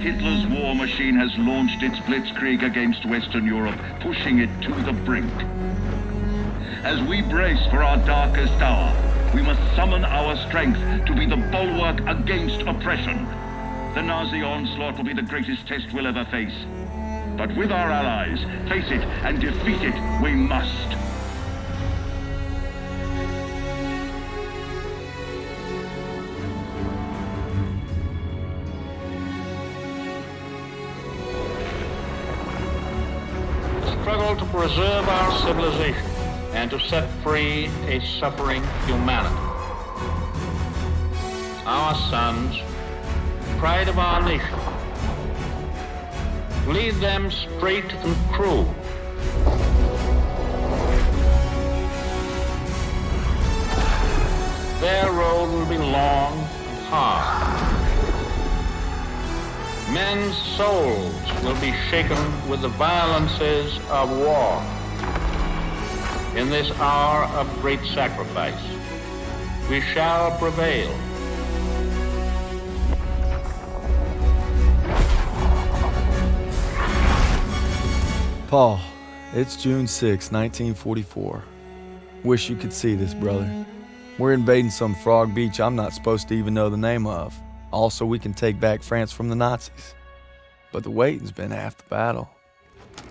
Hitler's war machine has launched its blitzkrieg against Western Europe, pushing it to the brink. As we brace for our darkest hour, we must summon our strength to be the bulwark against oppression. The Nazi onslaught will be the greatest test we'll ever face. But with our allies, face it and defeat it, we must. Struggle to preserve our civilization and to set free a suffering humanity. Our sons, pride of our nation, lead them straight and true. Their road will be long and hard. Men's souls will be shaken with the violences of war. In this hour of great sacrifice, we shall prevail. Paul, it's June 6, 1944. Wish you could see this, brother. We're invading some frog beach I'm not supposed to even know the name of. Also, we can take back France from the Nazis. But the waiting's been half the battle.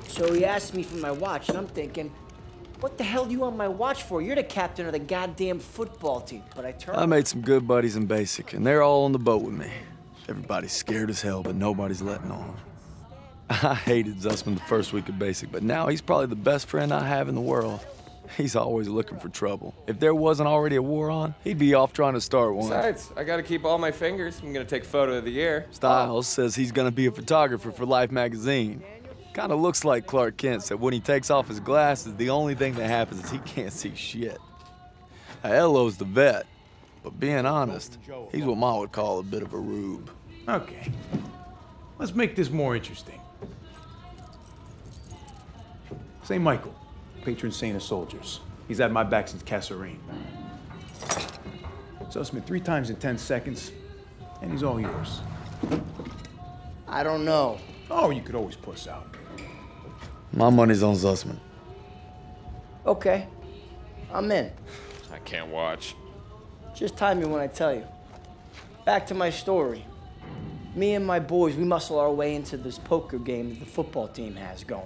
So he asked me for my watch, and I'm thinking, what the hell do you want my watch for? You're the captain of the goddamn football team. But I made some good buddies in basic, and they're all on the boat with me. Everybody's scared as hell, but nobody's letting on. I hated Zussman the first week of basic, but now he's probably the best friend I have in the world. He's always looking for trouble. If there wasn't already a war on, he'd be off trying to start one. Besides, I gotta keep all my fingers. I'm gonna take photo of the year. Styles says he's gonna be a photographer for Life magazine. Kind of looks like Clark Kent said when he takes off his glasses, the only thing that happens is he can't see shit. Now, Elo's the vet, but being honest, he's what Ma would call a bit of a rube. Okay, let's make this more interesting. St. Michael, patron saint of soldiers. He's had my back since Kasserine. Sussman 3 times in 10 seconds, and he's all yours. I don't know. Oh, you could always puss out. My money's on Zussman. Okay, I'm in. I can't watch. Just time me when I tell you. Back to my story. Me and my boys, we muscle our way into this poker game that the football team has going.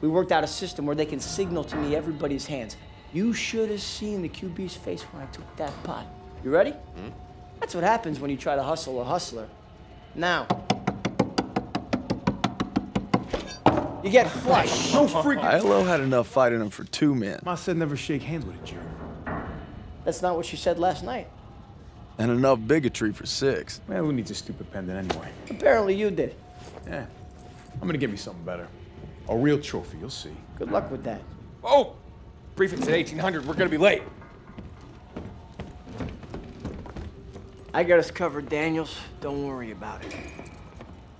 We worked out a system where they can signal to me everybody's hands. You should have seen the QB's face when I took that pot. You ready? Mm-hmm. That's what happens when you try to hustle a hustler. Now. You get flushed. No freaking. ILO had enough fight in him for 2 men. Ma said never shake hands with a jerk. That's not what she said last night. And enough bigotry for 6. Man, who needs a stupid pendant anyway? Apparently you did. Yeah. I'm gonna give you something better. A real trophy, you'll see. Good luck with that. Oh! Briefing's at 1800. We're gonna be late. I got us covered, Daniels. Don't worry about it.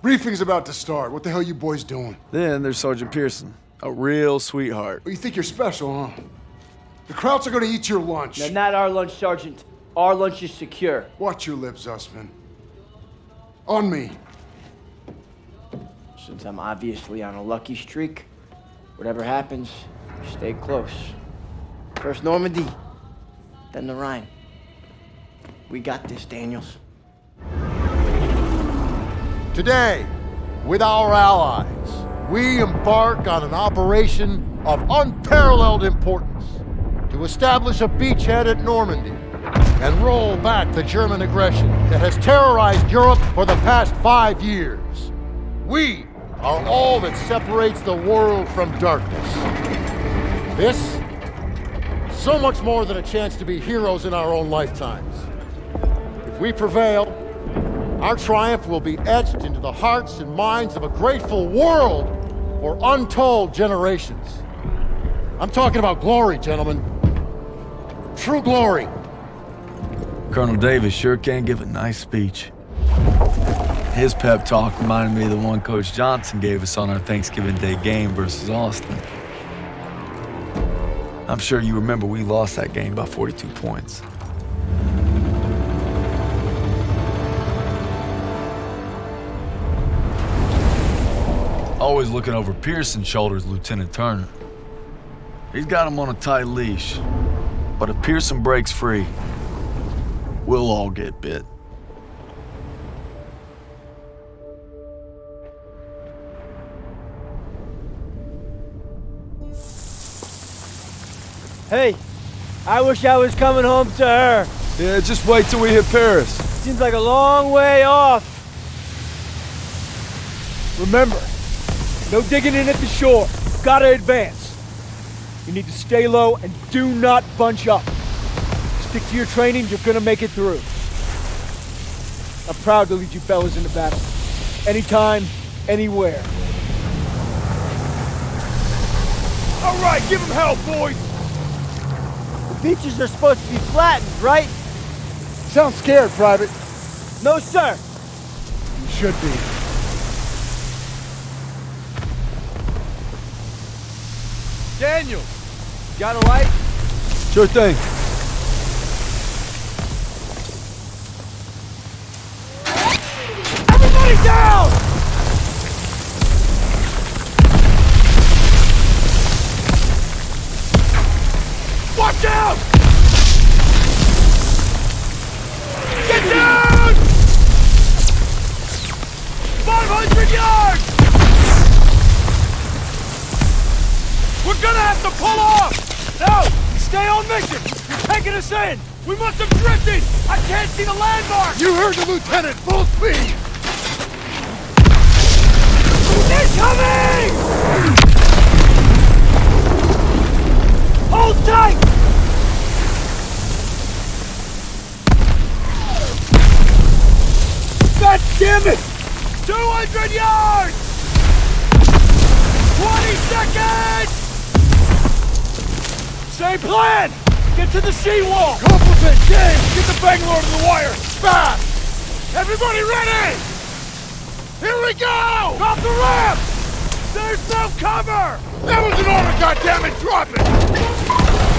Briefing's about to start. What the hell are you boys doing? Then there's Sergeant Pearson, a real sweetheart. Well, you think you're special, huh? The Krauts are gonna eat your lunch. No, not our lunch, Sergeant. Our lunch is secure. Watch your lips, Zussman. On me. Since I'm obviously on a lucky streak, whatever happens, stay close. First Normandy, then the Rhine. We got this, Daniels. Today, with our allies, we embark on an operation of unparalleled importance to establish a beachhead at Normandy and roll back the German aggression that has terrorized Europe for the past 5 years. We are all that separates the world from darkness. This, so much more than a chance to be heroes in our own lifetimes. If we prevail, our triumph will be etched into the hearts and minds of a grateful world for untold generations. I'm talking about glory, gentlemen. True glory. Colonel Davis sure can give a nice speech. His pep talk reminded me of the one Coach Johnson gave us on our Thanksgiving Day game versus Austin. I'm sure you remember we lost that game by 42 points. always looking over Pearson's shoulders, Lieutenant Turner. He's got him on a tight leash. But if Pearson breaks free, we'll all get bit. Hey, I wish I was coming home to her. Yeah, just wait till we hit Paris. Seems like a long way off. Remember, no digging in at the shore. Gotta advance. You need to stay low and do not bunch up. Stick to your training, you're gonna make it through. I'm proud to lead you fellas into battle. Anytime, anywhere. All right, give him hell, boys! The beaches are supposed to be flattened, right? Sounds scared, Private. No, sir. You should be. Daniel, got a light? Sure thing. Everybody down! Watch out! Get down! 500 yards! We're gonna have to pull off! No! Stay on mission! You're taking us in! We must have drifted! I can't see the landmark! You heard the lieutenant! Full speed! Incoming! Hold tight! God damn it! 200 yards! 20 seconds! Same plan! Get to the seawall! Compliment, James! Get the Bangalore to the wire! Fast! Everybody ready! Here we go! Drop the ramp! There's no cover! That was an order, goddammit! Drop it!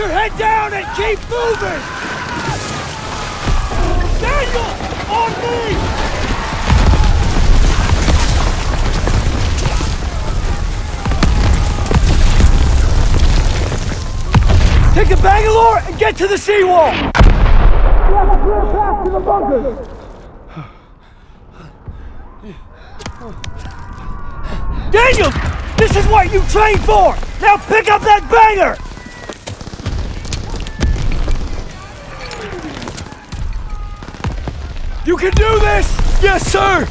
Head down and keep moving! Daniel! On me! Take the Bangalore and get to the seawall! We have a clear path to the bunkers! Daniel! This is what you trained for! Now pick up that banger! You can do this! Yes, sir!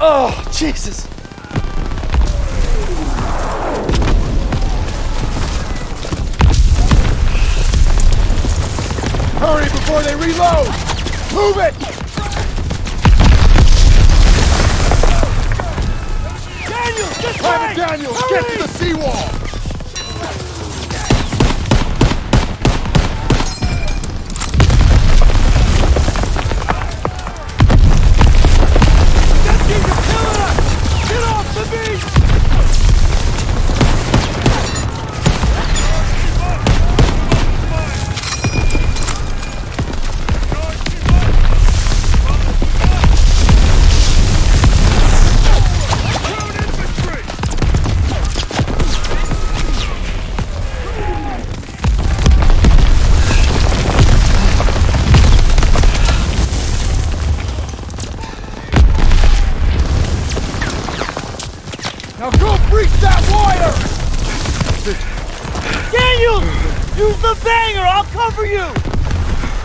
Oh, Jesus! Hurry before they reload! Move it! Daniel, this way! Private Daniel, hurry! Get to the seawall!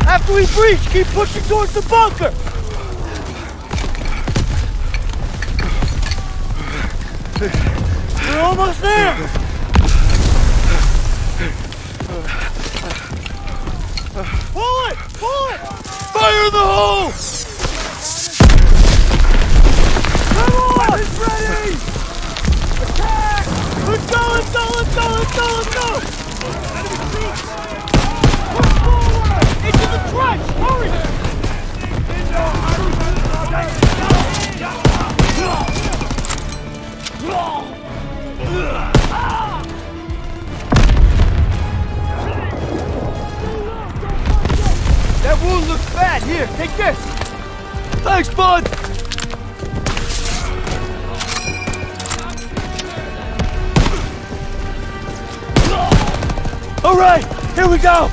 After we breach, keep pushing towards the bunker! We're almost there! Pull it! Pull it! Fire in the hole! go, let's go, let's go! Enemy troops! Push forward! Into the trench! Hurry! That wound looks bad! Here, take this! Thanks, bud! All right, here we go!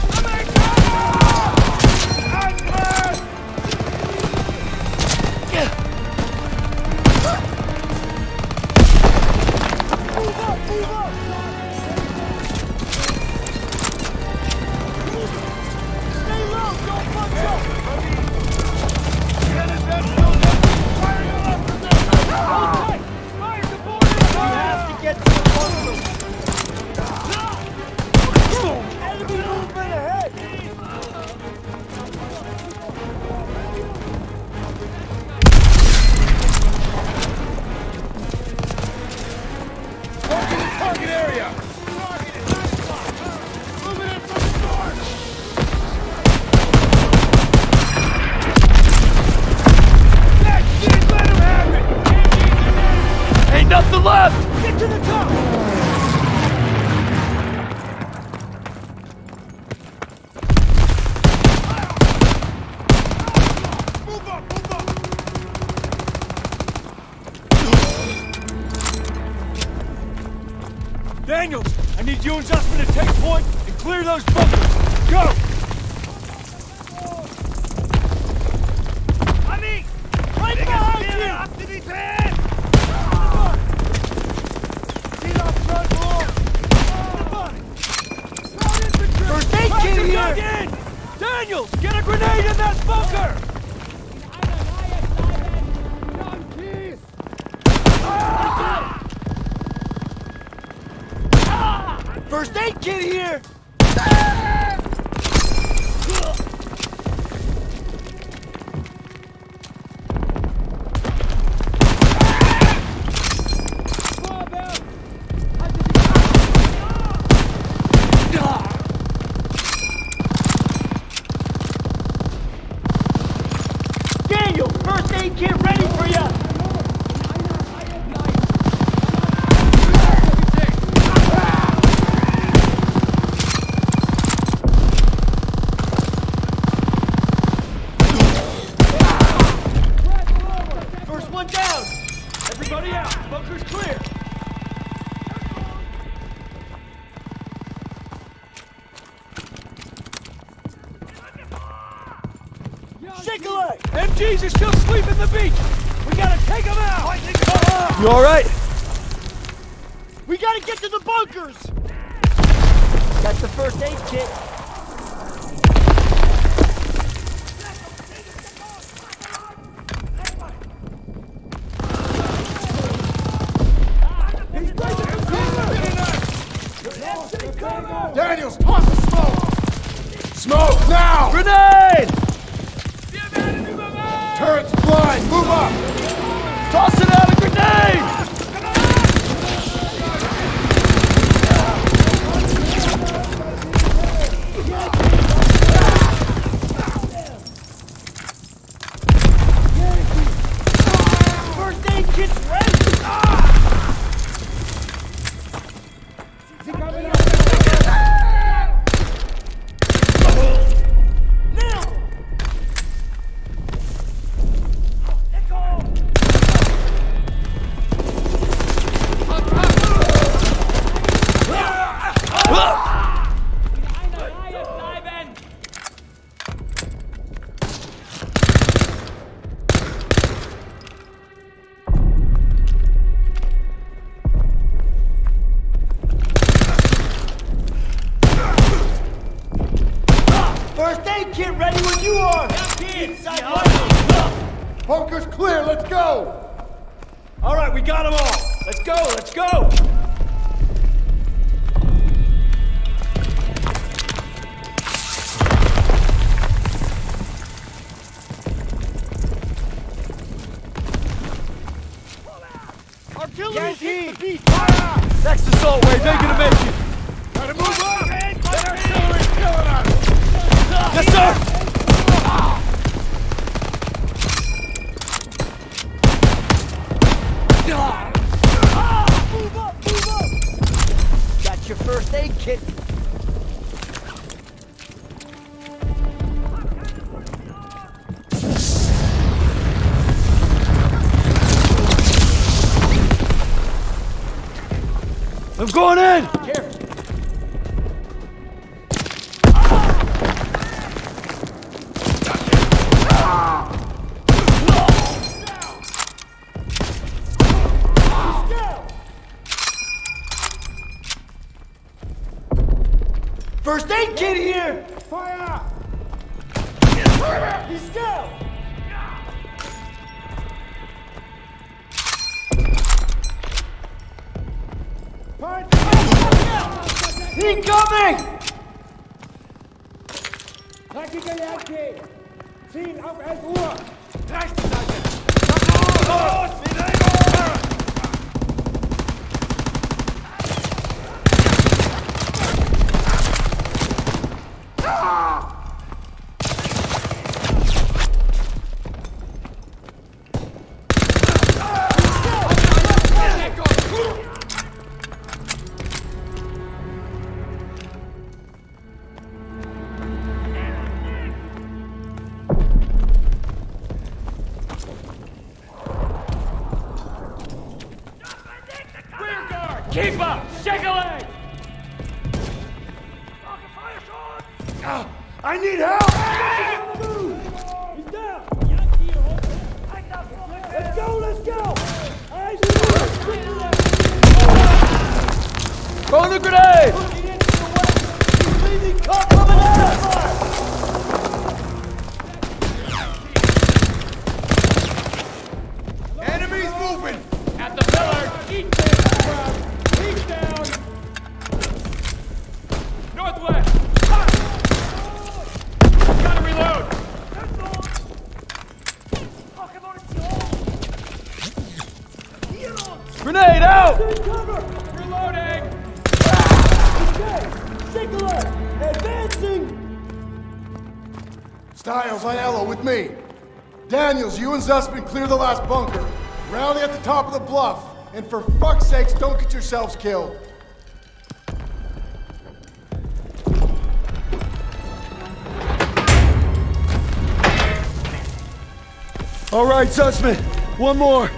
MGs are still sleeping the beach! We gotta take them out! You alright? We gotta get to the bunkers! That's the first aid kit. Daniels, toss the smoke! Smoke now! Grenade! Turret's blind! Move up! Toss it out a grenade! First aid kit's ready! Artillery, hit the beach! Fire! Next assault wave, they're gonna make it! Gotta move up! They're still killing us! Yes, sir! Move up! Got your first aid kit! I'm going in! Careful. First aid kit here! Fire! He's down! Incoming! Nackige Leerke! Ziehen auf 11 Uhr! Rechte Seite! Los! Wieder Zussman, clear the last bunker. Rally at the top of the bluff, and for fuck's sakes, don't get yourselves killed. All right, Zussman, one more.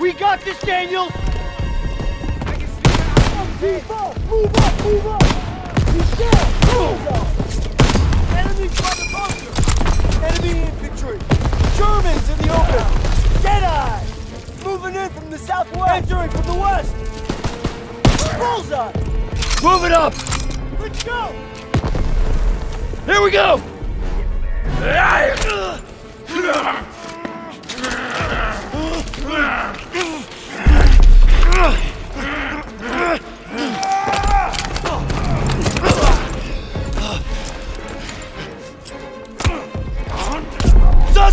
We got this, Daniel. I can sneak out. Move up, move up, move up. He's down. Move. Enemy by the bunker. Enemy infantry. Germans in the open! Deadeye! Moving in from the southwest! Entering from the west! Bullseye! Move it up! Let's go! Here we go!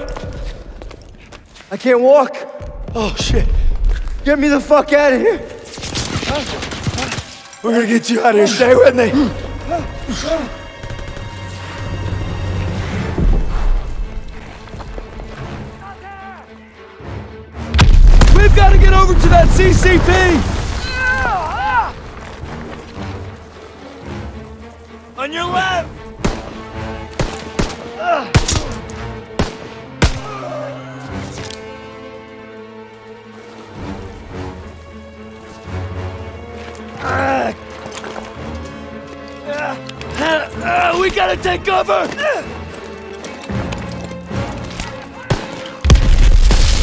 Oh shit. I can't walk. Oh shit. Get me the fuck out of here. We're gonna get you out of here. Stay with me. We've got to get over to that CCP. On your left. We gotta take cover!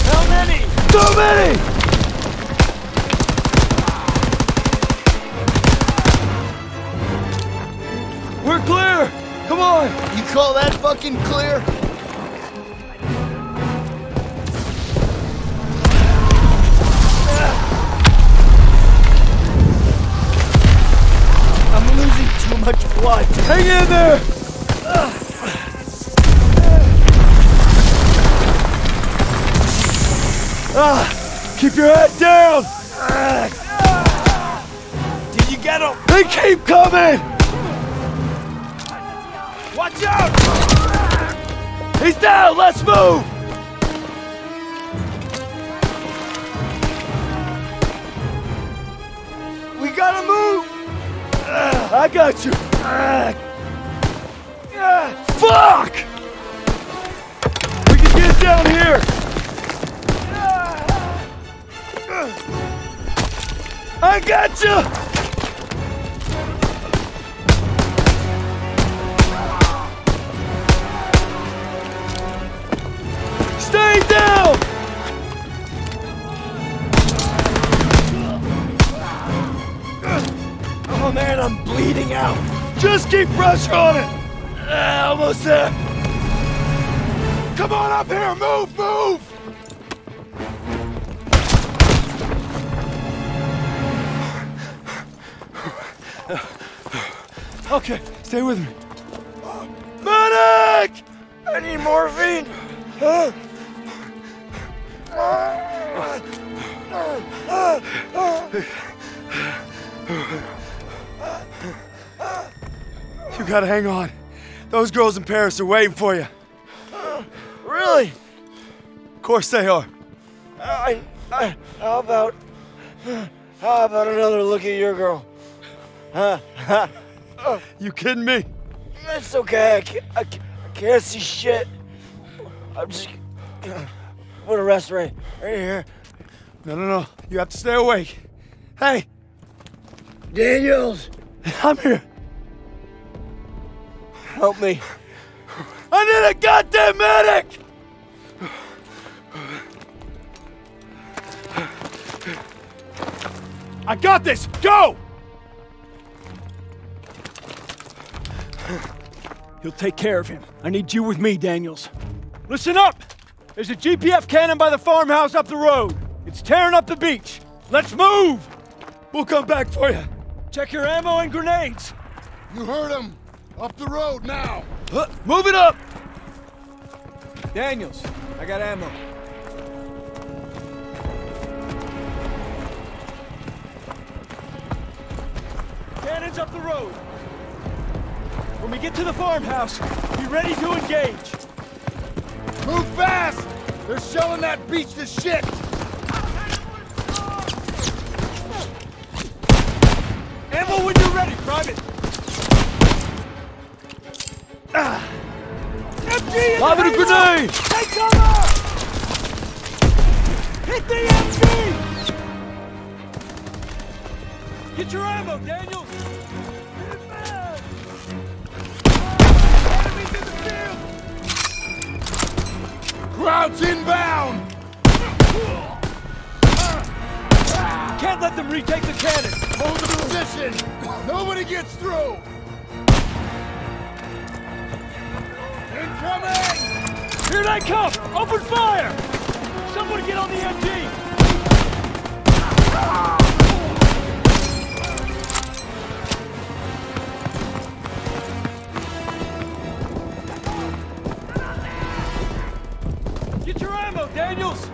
How many? Too many! We're clear! Come on! You call that fucking clear? I'm losing too much blood. Hang in there! Keep your head down! Did you get them? They keep coming! Watch out! He's down! Let's move! We gotta move! I got you! Fuck! We can get down here! I got you. Stay down. Oh man, I'm bleeding out. Just keep pressure on it. Almost there. Come on up here. Move, move. Okay, stay with me. Medic! I need morphine! You gotta hang on. Those girls in Paris are waiting for you. Really? Of course they are. How about another look at your girl? Huh? You kidding me? That's okay. I can't see shit. I'm just gonna rest right here. No. You have to stay awake. Hey, Daniels, I'm here. Help me. I need a goddamn medic. I got this. Go. He'll take care of him. I need you with me, Daniels. Listen up! There's a GPF cannon by the farmhouse up the road. It's tearing up the beach. Let's move! We'll come back for you. Check your ammo and grenades. You heard him. Up the road now. Move it up! Daniels, I got ammo. Cannons up the road. When we get to the farmhouse, be ready to engage! Move fast! They're shelling that beach to shit! Ammo when you're ready, Private! MG! Lob it a grenade! Take cover! Hit the MG! Get your ammo, Daniel! Crowds inbound! Can't let them retake the cannon! Hold the position! Nobody gets through! Incoming! Here they come! Open fire! Someone get on the MG. Get your ammo, Daniels!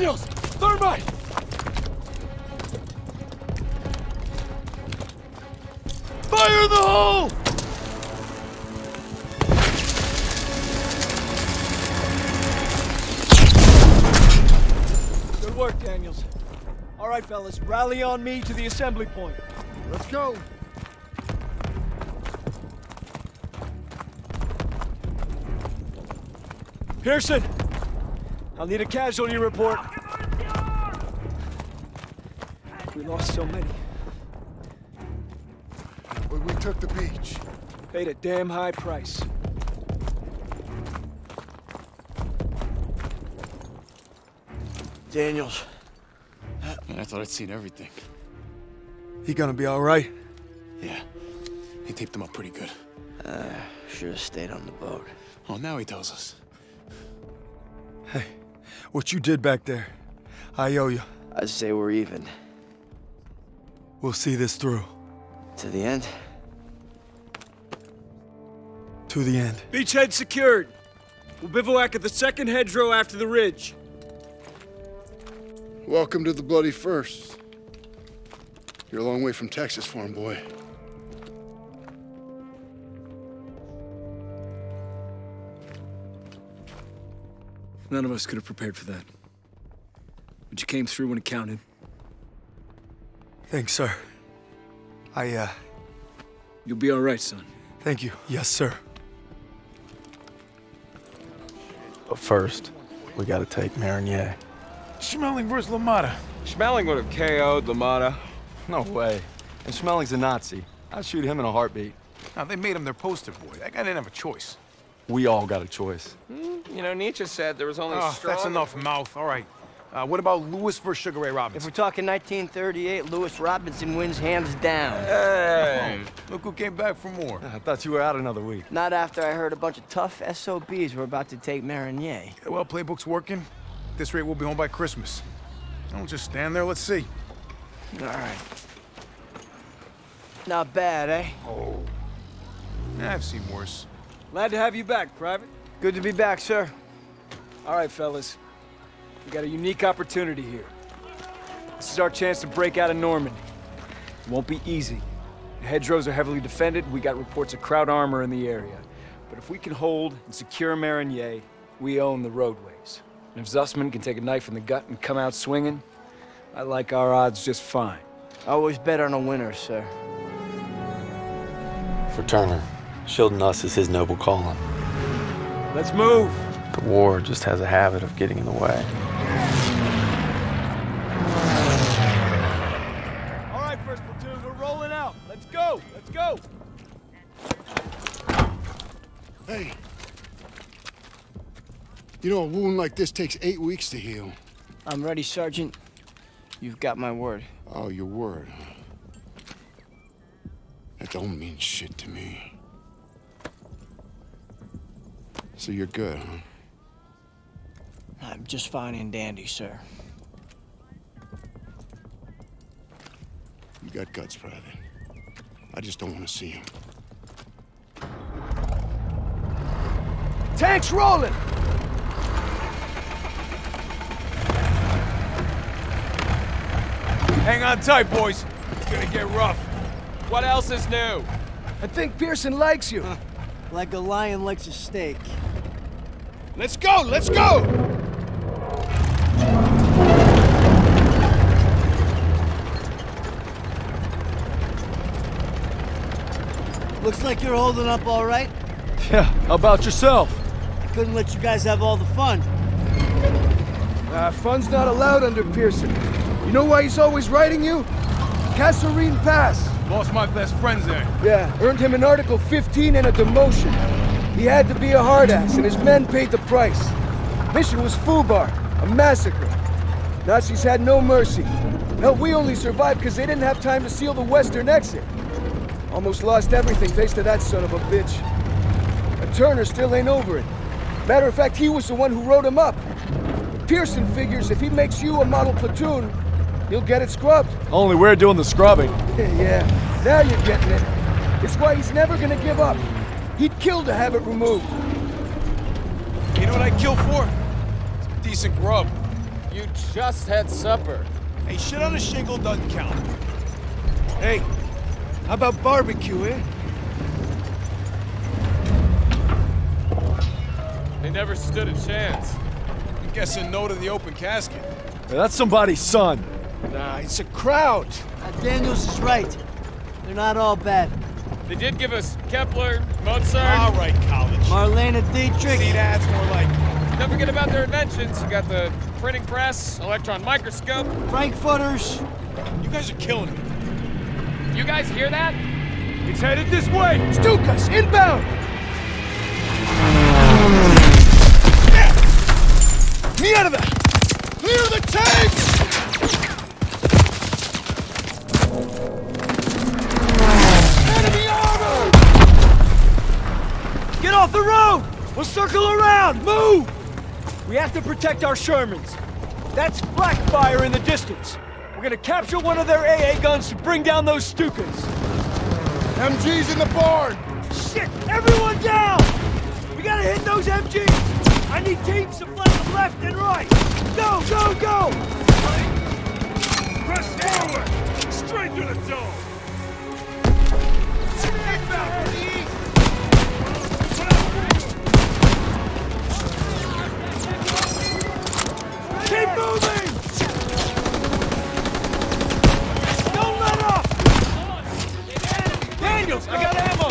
Daniels! Thermite! Fire in the hole! Good work, Daniels. All right, fellas, rally on me to the assembly point. Let's go. Pearson, I'll need a casualty report. We lost so many. When we took the beach. Paid a damn high price. Daniels. I thought I'd seen everything. He gonna be all right? Yeah. He taped him up pretty good. Should have stayed on the boat. Well, now he tells us. Hey, what you did back there, I owe you. I'd say we're even. We'll see this through. To the end? To the end. Beachhead secured. We'll bivouac at the second hedgerow after the ridge. Welcome to the bloody first. You're a long way from Texas, farm boy. None of us could have prepared for that. But you came through when it counted. Thanks, sir. You'll be all right, son. Thank you. Yes, sir. But first, we gotta take Marigny. Schmeling versus LaMotta. Schmeling would have KO'd LaMotta. No way. And Schmeling's a Nazi. I'd shoot him in a heartbeat. No, they made him their poster boy. That guy didn't have a choice. We all got a choice. You know, Nietzsche said there was only strong... That's enough mouth. All right. What about Lewis versus Sugar Ray Robinson? If we're talking 1938, Lewis Robinson wins hands down. Hey! Oh, look who came back for more. I thought you were out another week. Not after I heard a bunch of tough SOBs were about to take Marigny. Yeah, well, playbook's working. At this rate, we'll be home by Christmas. Don't just stand there. Let's see. All right. Not bad, eh? Oh. Nah, I've seen worse. Glad to have you back, Private. Good to be back, sir. All right, fellas. We got a unique opportunity here. This is our chance to break out of Normandy. It won't be easy. The hedgerows are heavily defended. We got reports of crowd armor in the area. But if we can hold and secure Marigny, we own the roadways. And if Zussman can take a knife in the gut and come out swinging, I like our odds just fine. Always bet on a winner, sir. For Turner. Shielding us is his noble calling. Let's move! The war just has a habit of getting in the way. All right, First Platoon, we're rolling out. Let's go! Let's go! Hey. You know, a wound like this takes 8 weeks to heal. I'm ready, Sergeant. You've got my word. Oh, your word, huh? That don't mean shit to me. So you're good, huh? I'm just fine and dandy, sir. You got guts, Private. I just don't want to see him. Tanks rolling! Hang on tight, boys. It's gonna get rough. What else is new? I think Pearson likes you. Like a lion likes a steak. Let's go! Let's go! Looks like you're holding up all right. Yeah, how about yourself? I couldn't let you guys have all the fun. Fun's not allowed under Pearson. You know why he's always writing you? Kasserine Pass. Lost my best friends there. Yeah, earned him an Article 15 and a demotion. He had to be a hard-ass, and his men paid the price. Mission was foobar, a massacre. Nazis had no mercy. Hell, we only survived because they didn't have time to seal the western exit. Almost lost everything thanks to that son of a bitch. And Turner still ain't over it. Matter of fact, he was the one who wrote him up. Pearson figures if he makes you a model platoon, you'll get it scrubbed. Only we're doing the scrubbing. Yeah, now you're getting it. It's why he's never gonna give up. He'd kill to have it removed. You know what I'd kill for? Some decent grub. You just had supper. Hey, shit on a shingle doesn't count. Hey, how about barbecue, eh? They never stood a chance. I'm guessing no to the open casket. Hey, that's somebody's son. Nah, it's a crowd. Daniels is right. They're not all bad. They did give us Kepler, Mozart... All right, college. Marlena Dietrich. See, that's more like... Don't forget about their inventions. You got the printing press, electron microscope... Frankfurters. You guys are killing me. You guys hear that? It's headed this way! Stukas, inbound! Yeah. Me out of that! Clear the tanks! Get off the road! We'll circle around! Move! We have to protect our Shermans. That's black fire in the distance. We're gonna capture one of their AA guns to bring down those Stukas. MG's in the barn! Shit! Everyone down! We gotta hit those MGs! I need teams to flank them left and right! Go! Go! Go! Press forward! Straight through the dome! Get back from the east! Keep moving! Don't let up! Daniels, I got ammo!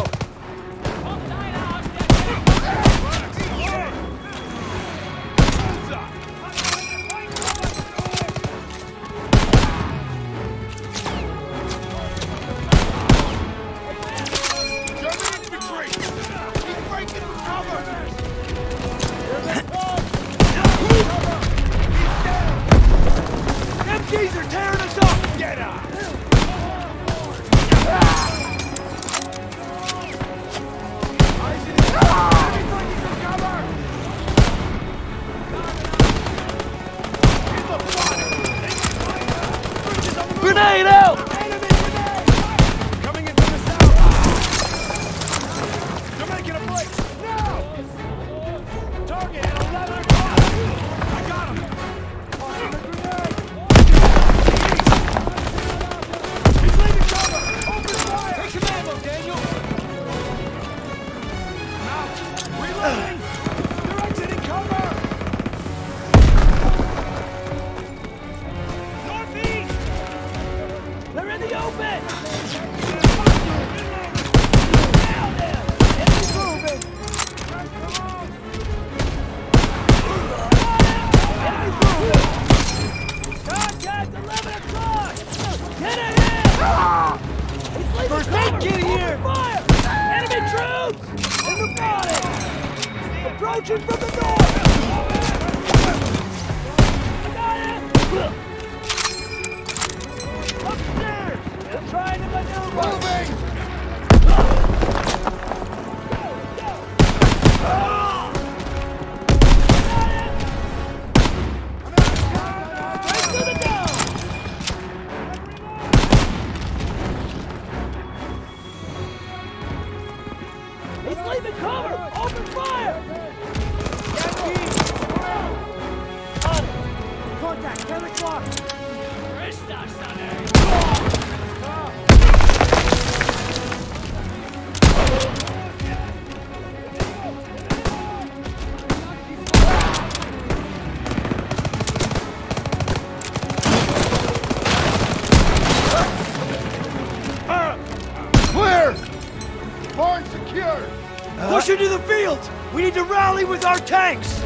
With our tanks!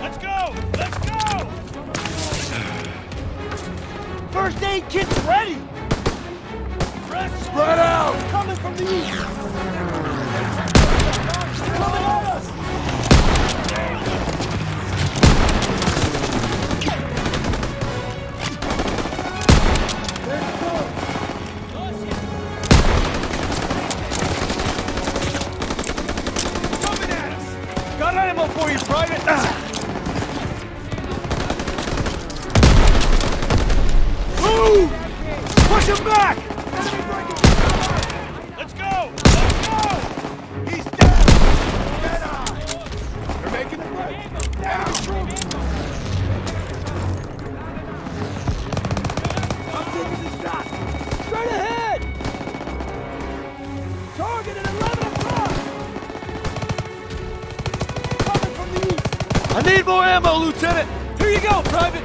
Let's go! Let's go! First aid kit's ready! Spread out! Coming from the east! Coming at us! For you, Private! Move! Push him back! Let's go! Let's go! He's down! They're making the break! Down! Target at 11 o'clock! Coming from the east! I need more ammo, Lieutenant! Here you go, Private!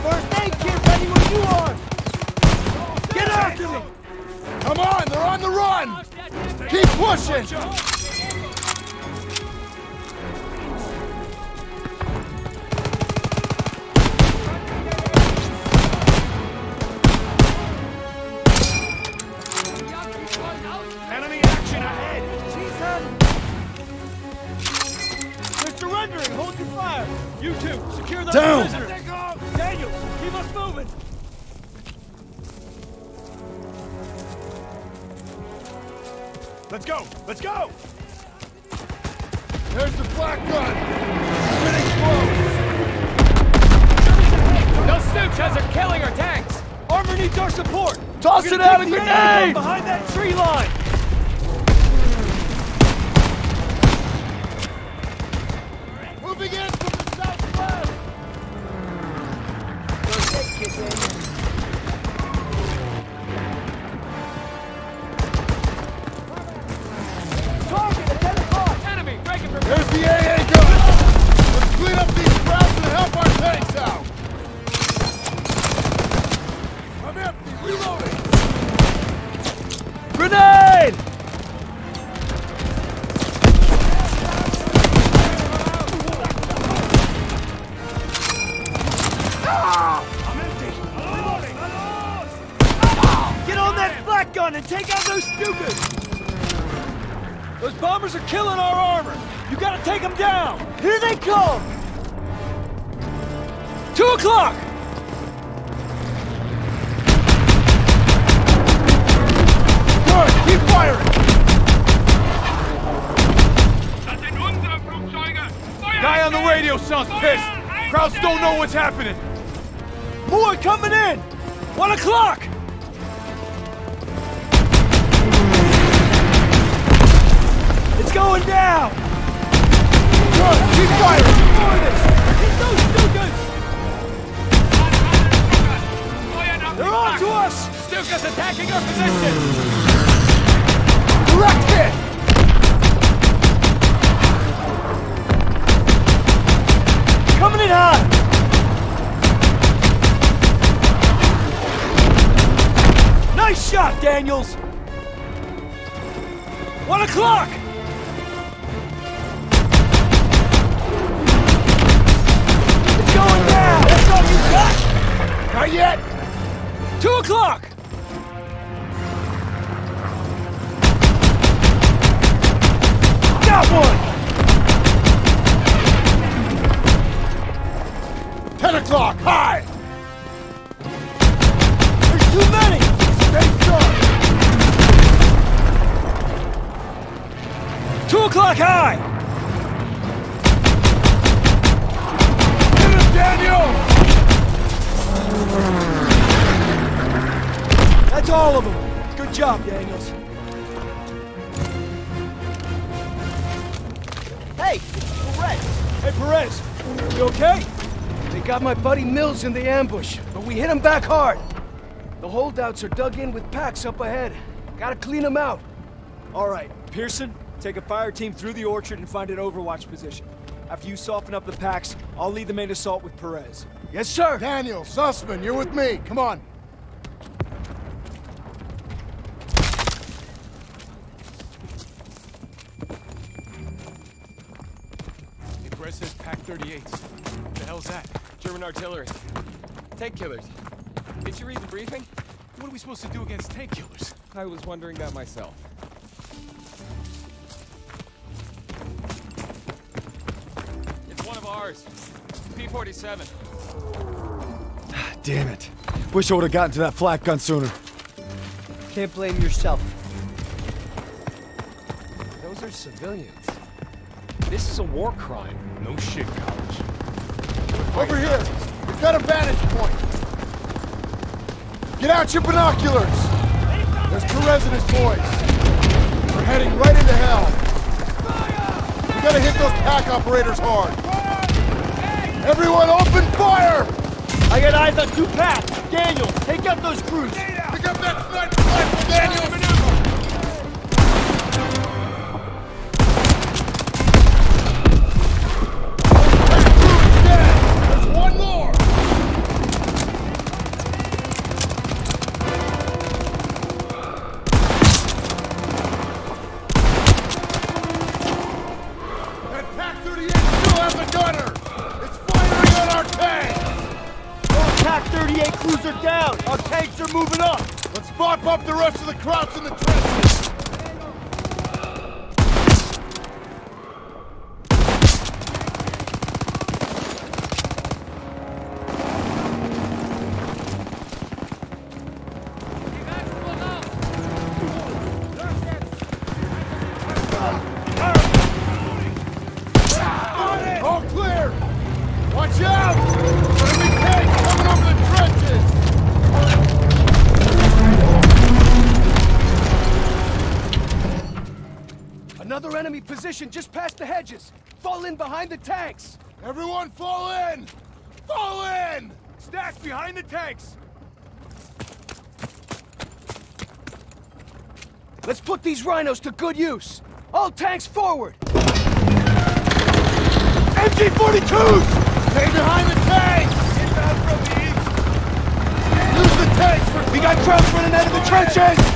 First aid kit ready when you are! Get after them! Come on, they're on the run! Keep pushing! Down! Daniels, keep us moving! Let's go! Let's go! There's the black gun! Getting close! Those snoochas are killing our tanks! Armor needs our support! Toss it out and grenade! Behind that tree line! Mills in the ambush, but we hit him back hard. The holdouts are dug in with packs up ahead. Gotta clean them out. All right, Pearson, take a fire team through the orchard and find an overwatch position. After you soften up the packs, I'll lead the main assault with Perez. Yes, sir. Daniel, Sussman, you're with me. Come on. Perez says pack 38. What the hell's that? German artillery. Tank killers. Did you read the briefing? What are we supposed to do against tank killers? I was wondering that myself. It's one of ours. P-47. Damn it. Wish I would have gotten to that flak gun sooner. Can't blame yourself. Those are civilians. This is a war crime. No shit, college. Over here! We've got a vantage point! Get out your binoculars! There's Perez and his boys! We're heading right into hell! We gotta hit those pack operators hard! Everyone open fire! I got eyes on two paths. Daniel, take out those crews. Pick up that flight rifle, Daniel. Maneuver. Just past the hedges. Fall in behind the tanks. Everyone fall in! Fall in! Stack behind the tanks. Let's put these rhinos to good use. All tanks forward! MG-42s! Stay behind the tanks! Inbound from the east! Lose the tanks! We got crowds running out of the trenches!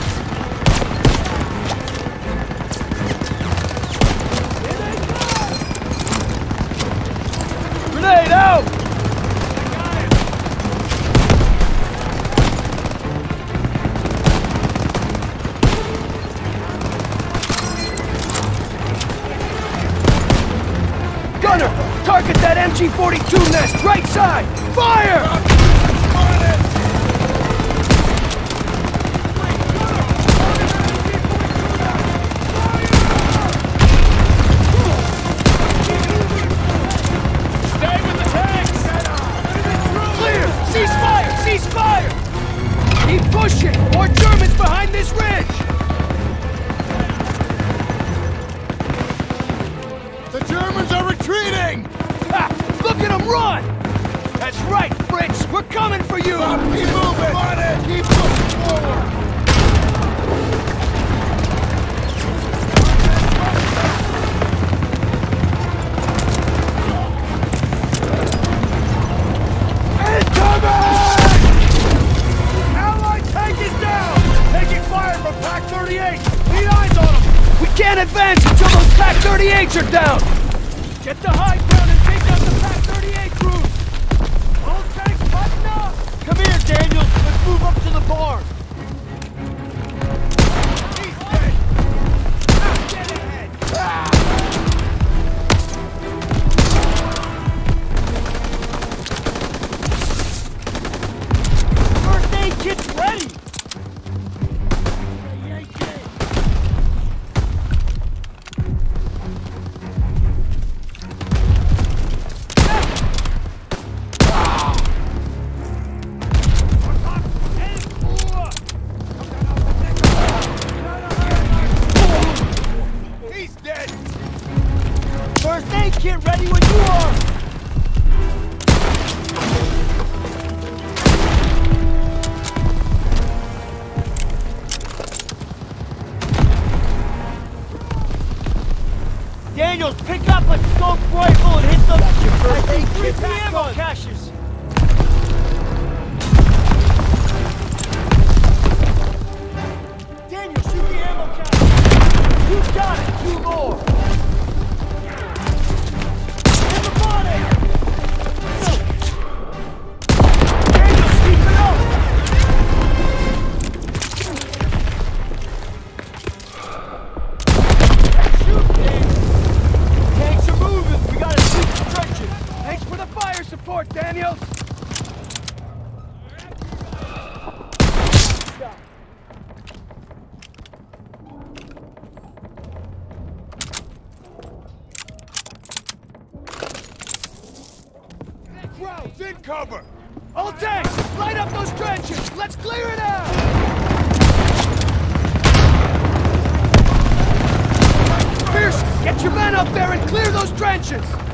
Out! I got him. Gunner, target that MG-42 nest, right side! Fire!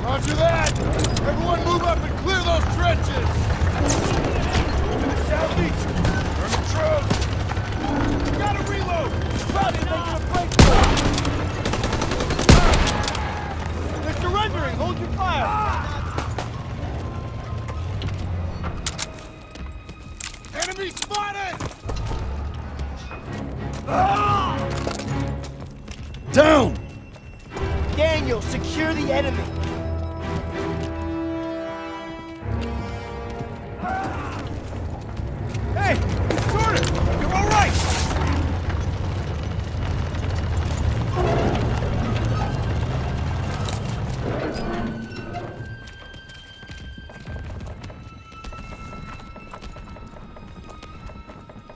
Roger that! Everyone move up and clear those trenches!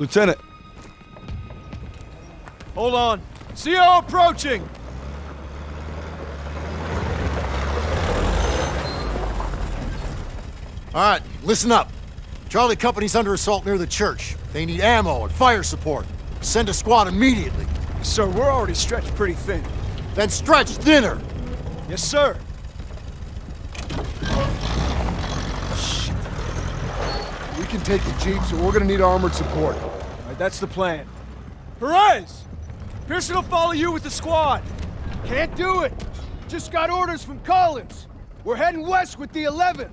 Lieutenant. Hold on. CO approaching! Alright, listen up. Charlie Company's under assault near the church. They need ammo and fire support. Send a squad immediately. Sir, we're already stretched pretty thin. Then stretch thinner! Yes, sir. Shit. We can take the jeeps, but we're gonna need armored support. That's the plan. Perez! Pearson will follow you with the squad. Can't do it. Just got orders from Collins. We're heading west with the 11th.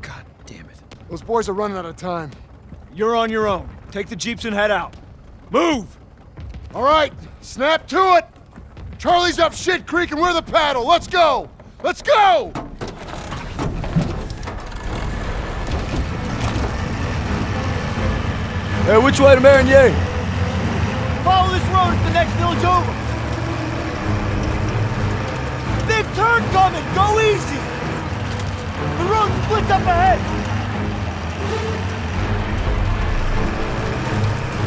God damn it. Those boys are running out of time. You're on your own. Take the jeeps and head out. Move! All right, snap to it! Charlie's up Shit Creek and we're the paddle. Let's go! Let's go! Hey, which way to Marigny? Follow this road to the next village over. They've turned coming! Go easy! The road splits up ahead!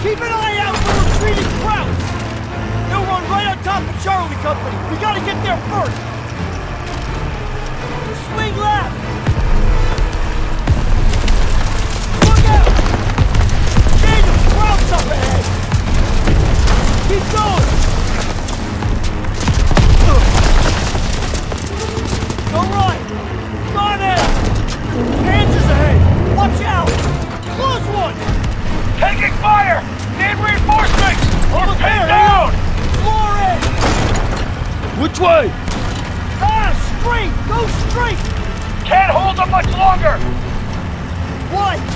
Keep an eye out for retreating crowds! They'll run right on top of Charlie Company! We gotta get there first! Swing left! Up ahead! Keep going! Go right! Go on there! Hands is ahead! Watch out! Close one! Taking fire! Need reinforcements! We're pinned down! Flores! Which way? Straight! Go straight! Can't hold them much longer! Why?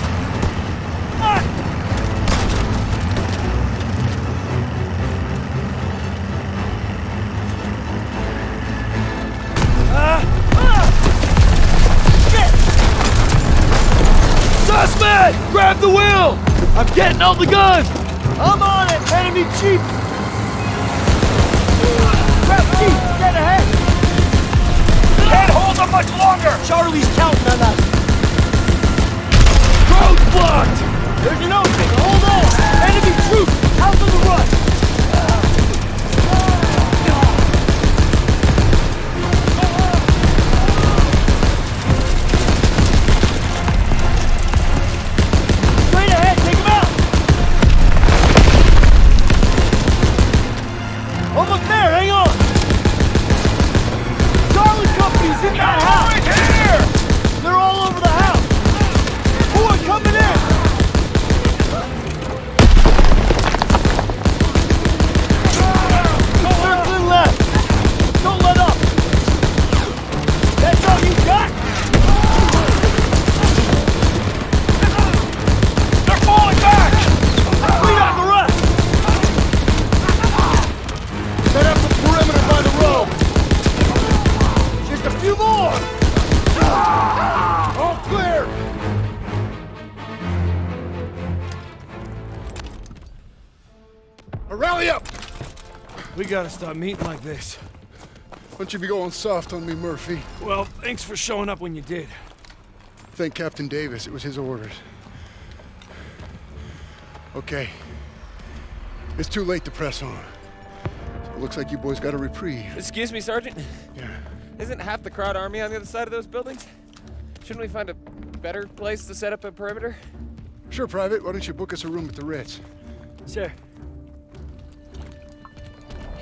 Suspect! Grab the wheel! I'm getting on the gun! I'm on it! Enemy jeep! Grab jeep! Get ahead! Can't hold them much longer! Charlie's counting on us! Road blocked! There's an opening! Hold on! Enemy troops! Out on the run! Gotta stop meeting like this. Why don't you be going soft on me, Murphy? Well, thanks for showing up when you did. Thank Captain Davis. It was his orders. Okay. It's too late to press on. So it looks like you boys got a reprieve. Excuse me, Sergeant? Yeah. Isn't half the crowd army on the other side of those buildings? Shouldn't we find a better place to set up a perimeter? Sure, Private. Why don't you book us a room at the Ritz? Sure.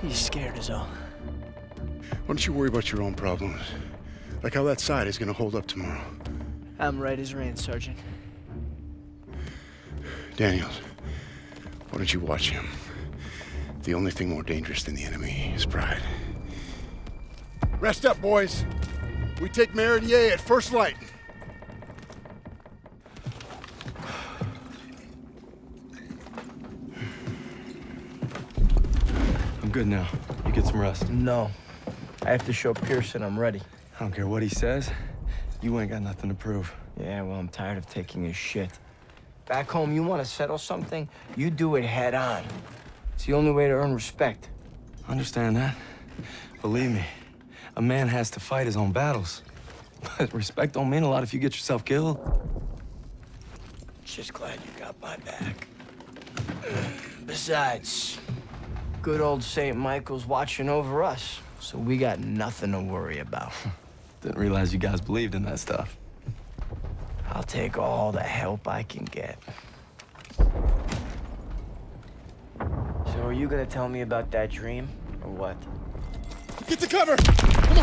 He's scared as all. Why don't you worry about your own problems? Like how that side is gonna hold up tomorrow. I'm right as rain, Sergeant. Daniels, why don't you watch him? The only thing more dangerous than the enemy is pride. Rest up, boys. We take Marigny at first light. I'm good now. You get some rest. No. I have to show Pearson I'm ready. I don't care what he says. You ain't got nothing to prove. Yeah, well, I'm tired of taking his shit. Back home, you want to settle something, you do it head on. It's the only way to earn respect. I understand that. Believe me, a man has to fight his own battles. But respect don't mean a lot if you get yourself killed. Just glad you got my back. Besides, good old St. Michael's watching over us, so we got nothing to worry about. Didn't realize you guys believed in that stuff. I'll take all the help I can get. So are you gonna tell me about that dream, or what? Get to cover! Come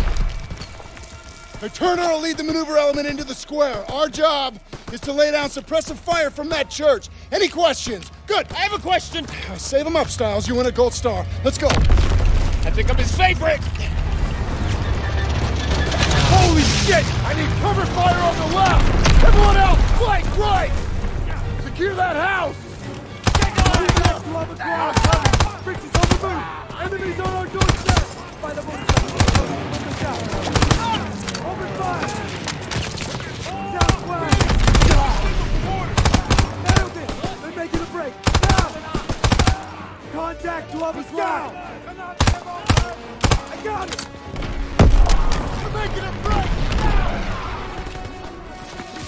on! Turner will lead the maneuver element into the square. Our job is to lay down suppressive fire from that church. Any questions? Good, I have a question! Save them up, Styles. You win a gold star. Let's go. I think I'm his favorite! Holy shit! I need cover fire on the left! Everyone else, flank right! Secure that house! Take on the ground cover! Bricks is on the move! Enemies on our doorstep! By the boat! Open fire! Southwest! Nailed it! They're making a break! Now! Contact to other ground! I got it! They're making a break! Now!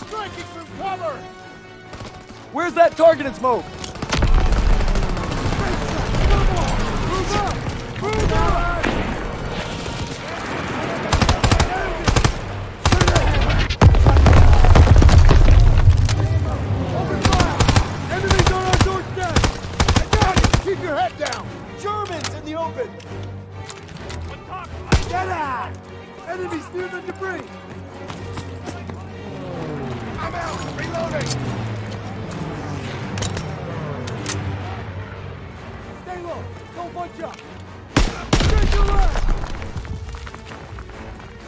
Striking from cover! Where's that target in smoke? Move up! Move up! Open fire! Enemies on our doorstep! I got it! Keep your head down! Germans in the open! Get out! Enemies near the debris! I'm out! Reloading! Stay low! Don't bunch up! Take your left!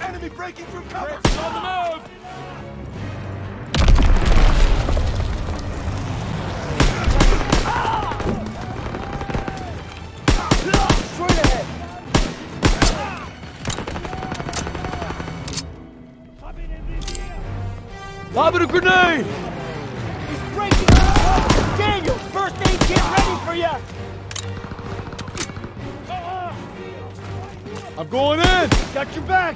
Enemy breaking through cover! Bricks on the move! Straight ahead! Lobbing a grenade! He's breaking up! Daniel, first aid kit ready for you! I'm going in! Got your back!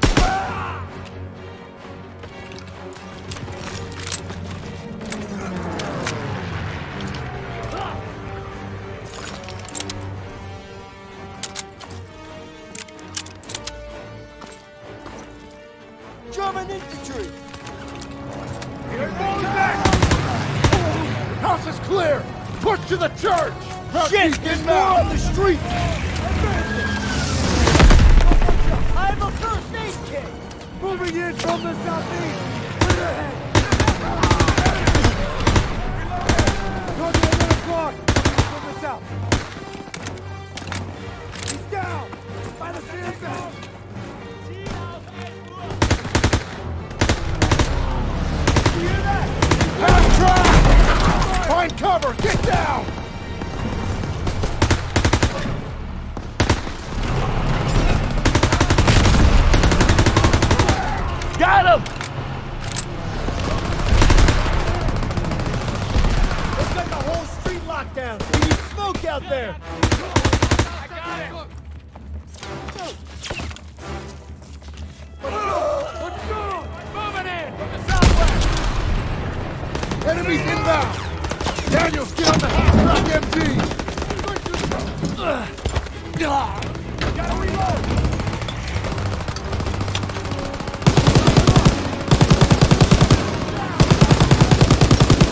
German infantry! House is clear! Push to the church! Shit! There's more on the street! I have a first aid kit! Moving in from the southeast! Clear ahead! Reloading! Reloading! Clark! From the south! He's down! By the sandbag! Find cover! Get down! Got him! Looks like the whole street locked down. We need smoke out there. I got it. Let's go! Moving in from the southwest. Enemies inbound. Daniels, get on the half-track MG! Gotta reload!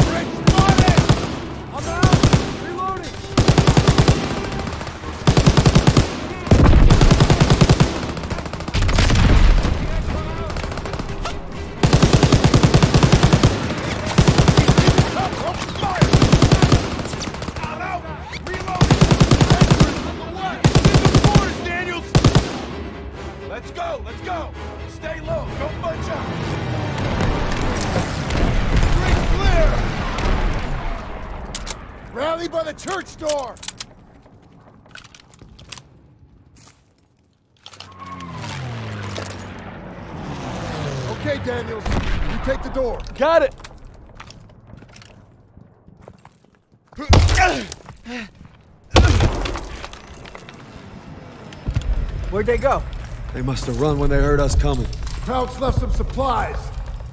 Bridge spotted! I'm out! Reloading! Rally by the church door! Okay, Daniels, you take the door. Got it! Where'd they go? They must have run when they heard us coming. Crouch left some supplies.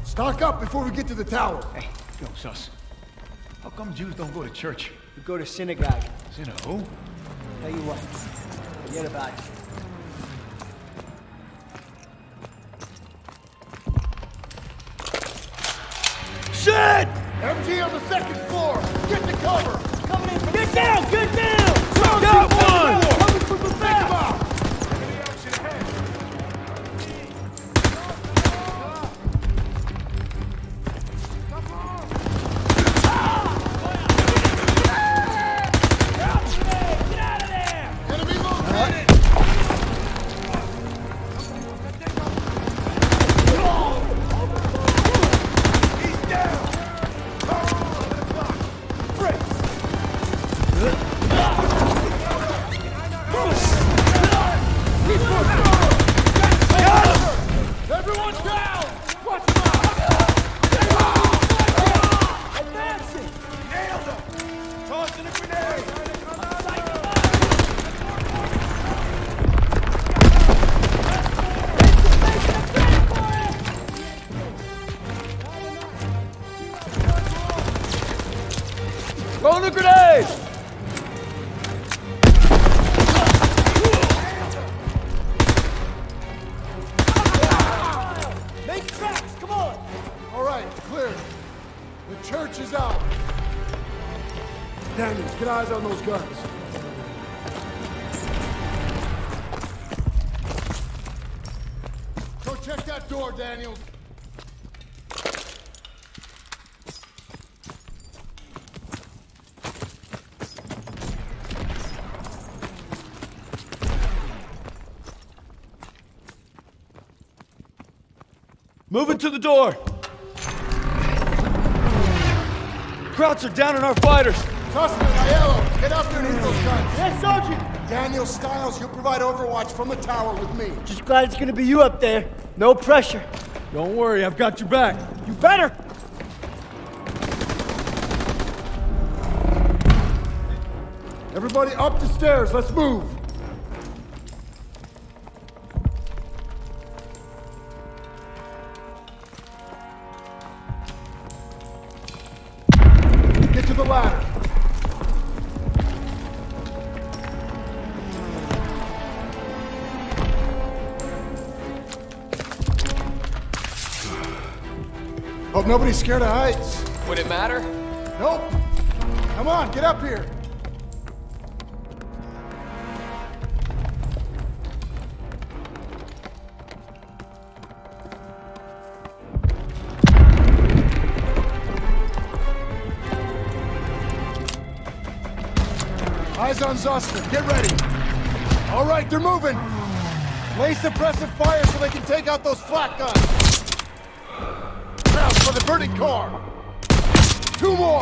Stock up before we get to the tower. Hey, yo, sus. How come Jews don't go to church? We go to synagogue. Synagogue? Tell you what, forget about it. Shit! MG on the second floor! Get to cover! Coming in from get down! Get down! Got one! Coming from the back! On those guns. Go check that door, Daniels. Moving to the door. Krauts are down on our fighters. Custer, Aiello, get up there and hit those guns. Yes, Sergeant! Daniel Stiles, you'll provide overwatch from the tower with me. Just glad it's gonna be you up there. No pressure. Don't worry, I've got your back. You better! Everybody up the stairs, let's move! Get to the ladder. Hope nobody's scared of heights. Would it matter? Nope. Come on, get up here. Eyes on Zoster, get ready. All right, they're moving. Lace suppressive fire so they can take out those flat guns. For the burning car. Two more.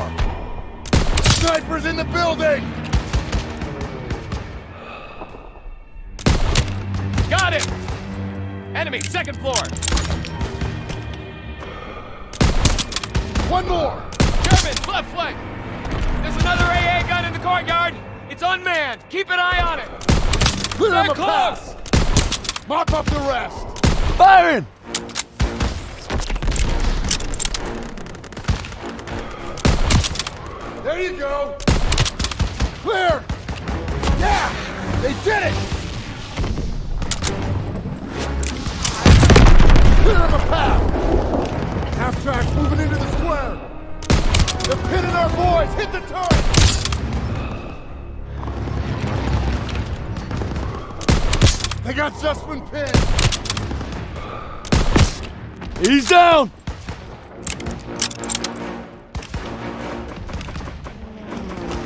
Snipers in the building. Got it. Enemy, second floor. One more. German, left flank. There's another AA gun in the courtyard. It's unmanned. Keep an eye on it. They're close. Mop up the rest. Firing. There you go! Clear! Yeah! They did it! Clear of a path! Half-track's moving into the square! They're pinning our boys! Hit the turret! They got Zussman pinned! He's down!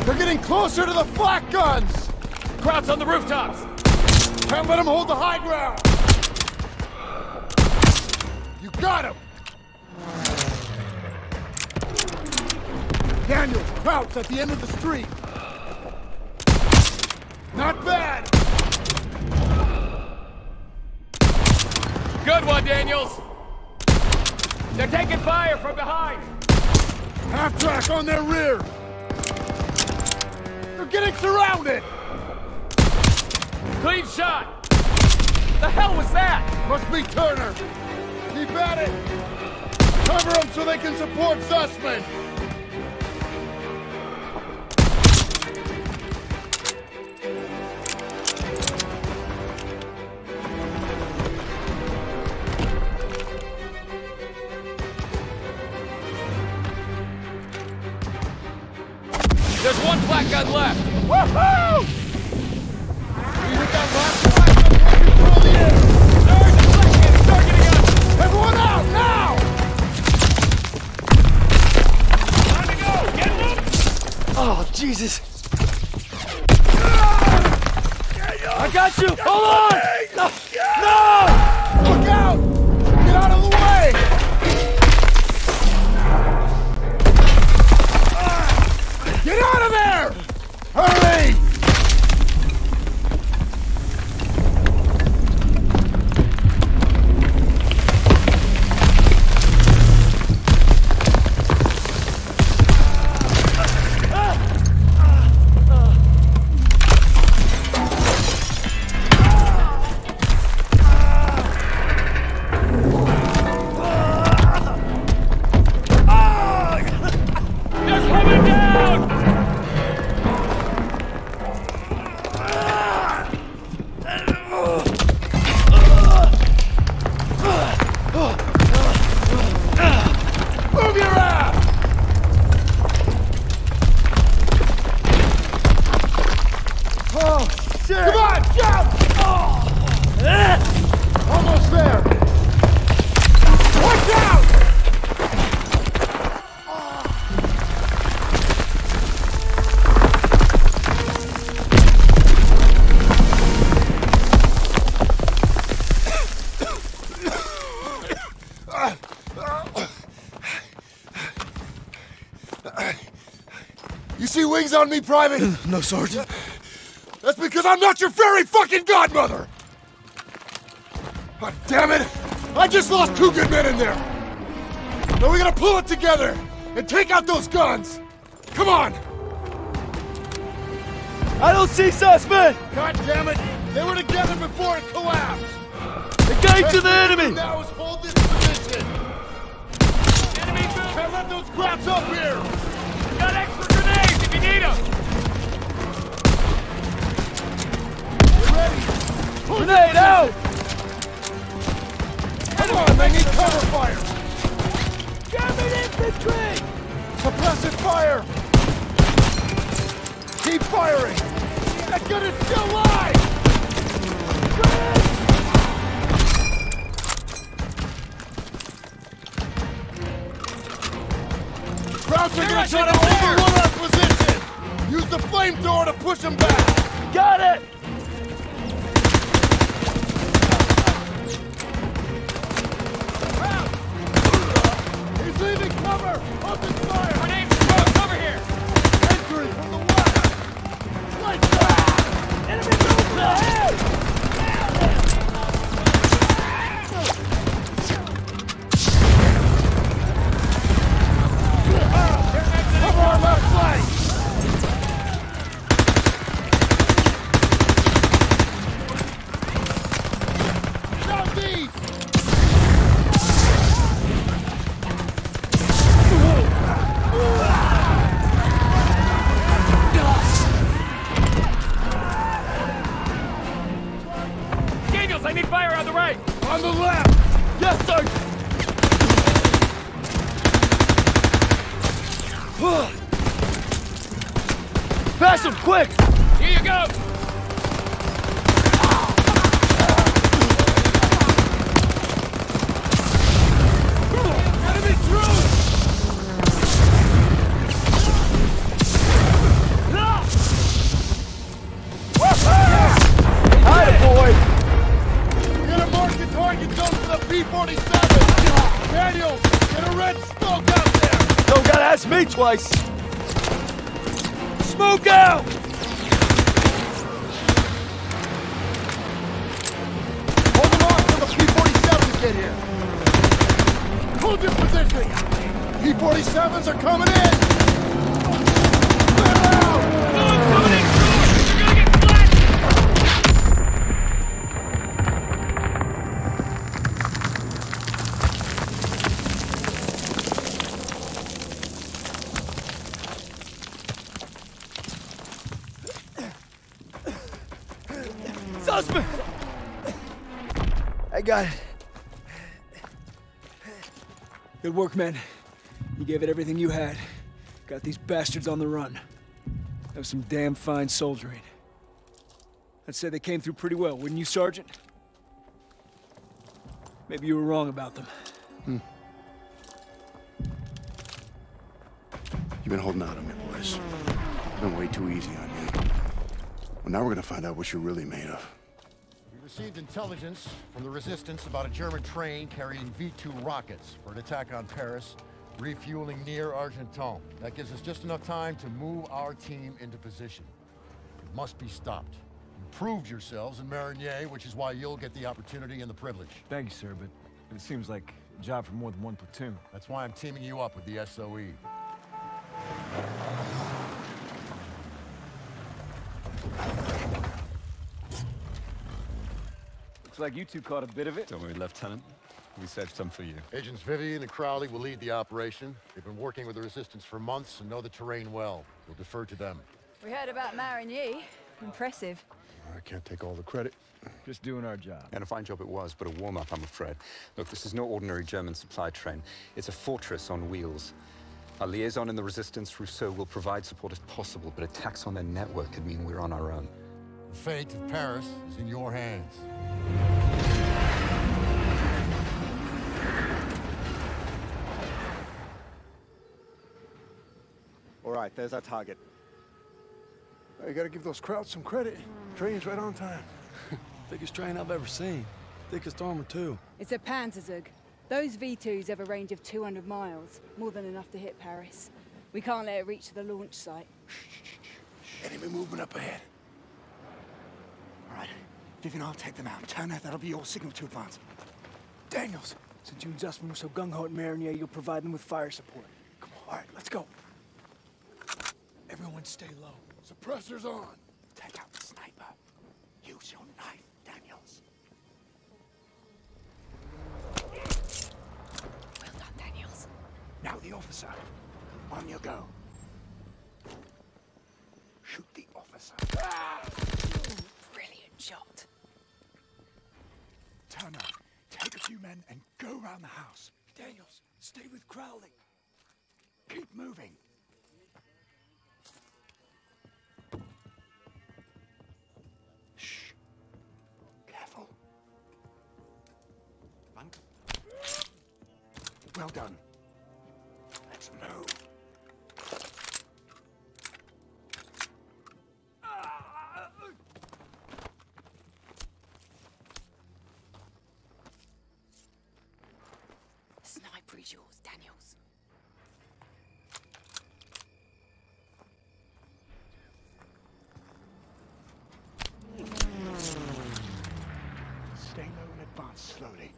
They're getting closer to the flak guns! Crowds on the rooftops! Can't let them hold the high ground! You got him! Daniel, crouch at the end of the street. Not bad! Good one, Daniels! They're taking fire from behind! Half-track on their rear! They're getting surrounded! Clean shot! The hell was that? Must be Turner! Keep at it! Cover them so they can support Sussman! There's one black gun left! Woohoo! We hit that last black gun breaking through the air! There's a black gun targeting us! Everyone out, now! Time to go! Get him! Oh, Jesus! I got you! Hold on! No! No! Look out! Get out of the way! Get out of there! Hurry! On me, Private? No, Sergeant. That's because I'm not your fairy fucking godmother! God damn it! I just lost two good men in there! Now we gotta pull it together and take out those guns! Come on! I don't see suspect! God damn it! They were together before it collapsed! Engage to the enemy! Now is hold this position! Enemy move! Can't let those grabs up here! We got extra grenades! Need them! We're ready! Grenade out! Come on, they need cover fire! German infantry! Suppressive fire! Keep firing! That gun is still live! Grenade! Crowds are gonna try to over one up position! Use the flamethrower to push him back! Got it! He's leaving cover! Open fire! Grenades thrown! Cover here! Entry from the left! Light fire! Enemy movement ahead! Daniels, get a red smoke out there! Don't gotta ask me twice! smoke out! Hold them off till the P-47s get here. Hold your position. P-47s are coming in. Clear out! No one's coming in. We're gonna get flashed. Suspect! I got it. Good work, man. You gave it everything you had. Got these bastards on the run. That was some damn fine soldiering. I'd say they came through pretty well, wouldn't you, Sergeant? Maybe you were wrong about them. Hmm. You've been holding out on me, boys. You've been way too easy on you. Well, now we're gonna find out what you're really made of. We received intelligence from the Resistance about a German train carrying V2 rockets for an attack on Paris, refueling near Argentan. That gives us just enough time to move our team into position. It must be stopped. You proved yourselves in Marigny, which is why you'll get the opportunity and the privilege. Thank you, sir, but it seems like a job for more than one platoon. That's why I'm teaming you up with the SOE. Looks like you two caught a bit of it. Don't worry, Lieutenant. We saved some for you. Agents Vivian and Crowley will lead the operation. They've been working with the Resistance for months and know the terrain well. We'll defer to them. We heard about Marigny. Impressive. I can't take all the credit. Just doing our job. And a fine job it was, but a warm-up, I'm afraid. Look, this is no ordinary German supply train. It's a fortress on wheels. Our liaison in the Resistance, Rousseau, will provide support if possible, but attacks on their network could mean we're on our own. The fate of Paris is in your hands. All right, there's our target. You gotta give those crowds some credit. Train's right on time. Thickest train I've ever seen. Thickest armor, too. It's a Panzerzug. Those V2s have a range of 200 miles. More than enough to hit Paris. We can't let it reach the launch site. Enemy movement up ahead. All right, Vivian, I'll take them out. Turner, that'll be your signal to advance. Daniels! Since you and Zussman were so gung-ho at Marigny, you'll provide them with fire support. Come on, all right, let's go. Everyone stay low. Suppressor's on! Take out the sniper. Use your knife, Daniels. Well done, Daniels. Now the officer. On your go. Shoot the officer. Ah! Shot. Turner, take a few men and go around the house. Daniels, stay with Crowley. Keep moving. Shh. Careful. Well done. Let's move. Yours, Daniels. Stay low and advance slowly.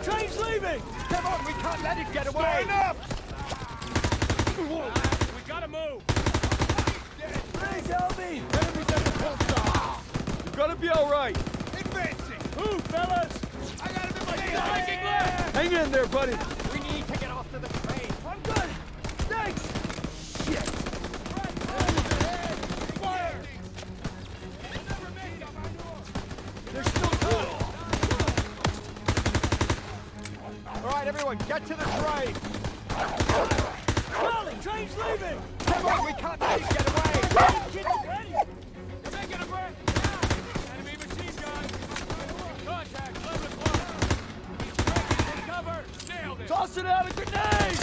The train's leaving! Come on, we can't let it get away! Line up! We gotta move! Please help me! Enemies at the pulsar! You're gonna be alright! Advancing! Who, fellas? I got him in my left! Hang in there, buddy! We need to get off to the train! I'm good! Thanks! Shit! Fire! They're still good! All right, everyone, get to the train! Crowley, train's leaving! Come on, we can't let him get away! Get ready! You're making a break! Yeah. Enemy machine gun! Contact, 11 o'clock! He's breaking the cover! Nailed it! Toss it out a grenade!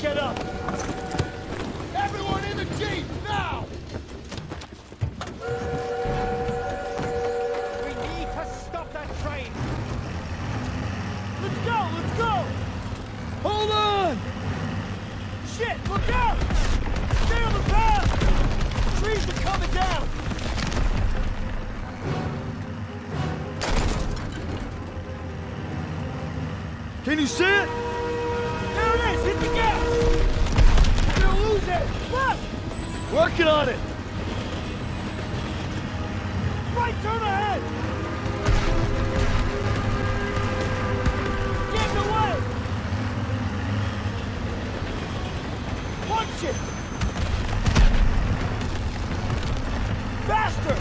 Get up! Everyone in the jeep, now! We need to stop that train! Let's go! Let's go! Hold on! Shit! Look out! Stay on the path! Trees are coming down! Can you see it? Hit the gas! We're gonna lose it! Look! Working on it! Right turn ahead! Get in the way! Punch it! Faster!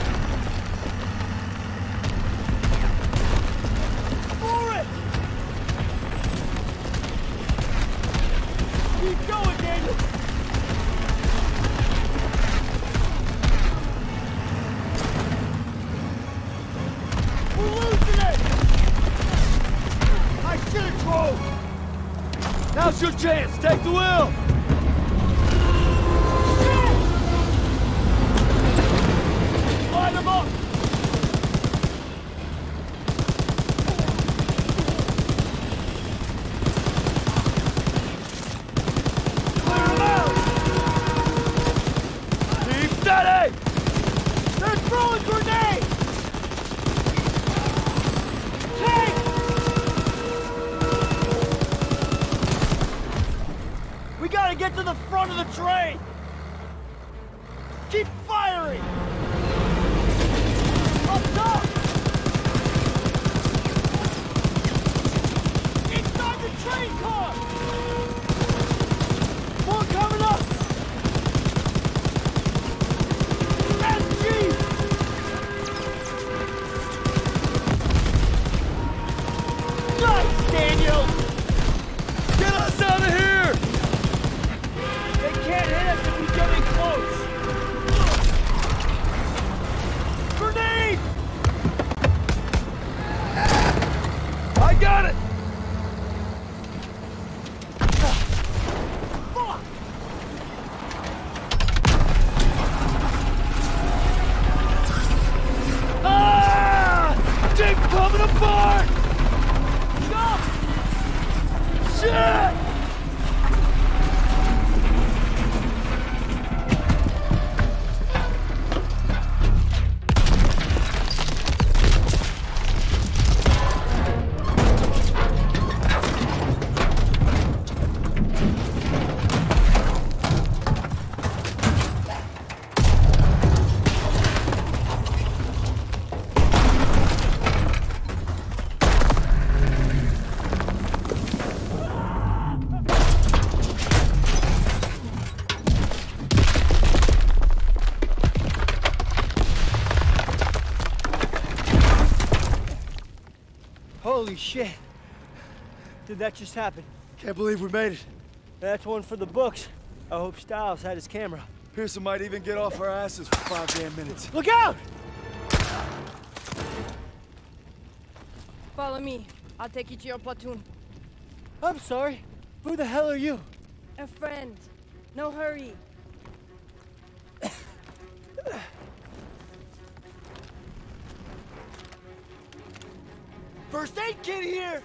For it! Keep going, Daniel! We're losing it! I should have drove! Now's your chance! Take the wheel! Shit! Line them up! Holy shit. Did that just happen? Can't believe we made it. That's one for the books. I hope Styles had his camera. Pearson might even get off our asses for 5 damn minutes. Look out! Follow me. I'll take you to your platoon. I'm sorry. Who the hell are you? A friend. No hurry. First aid kit here!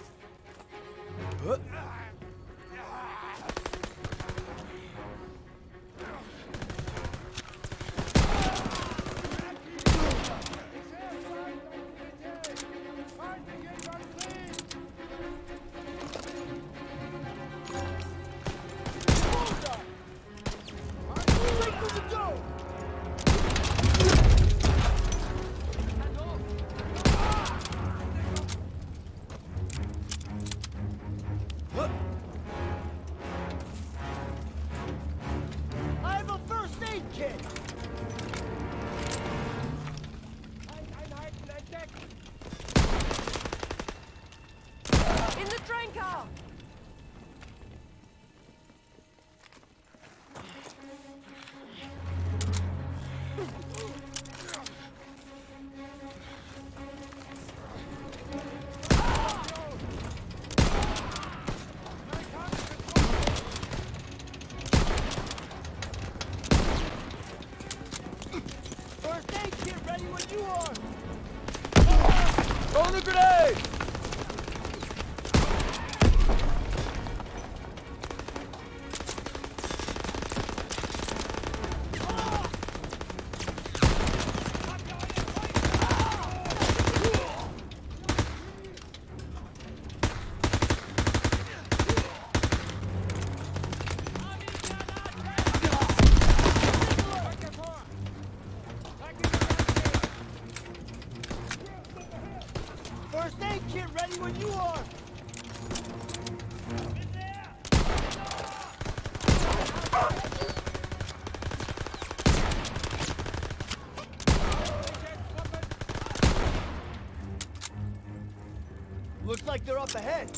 Looks like they're up ahead.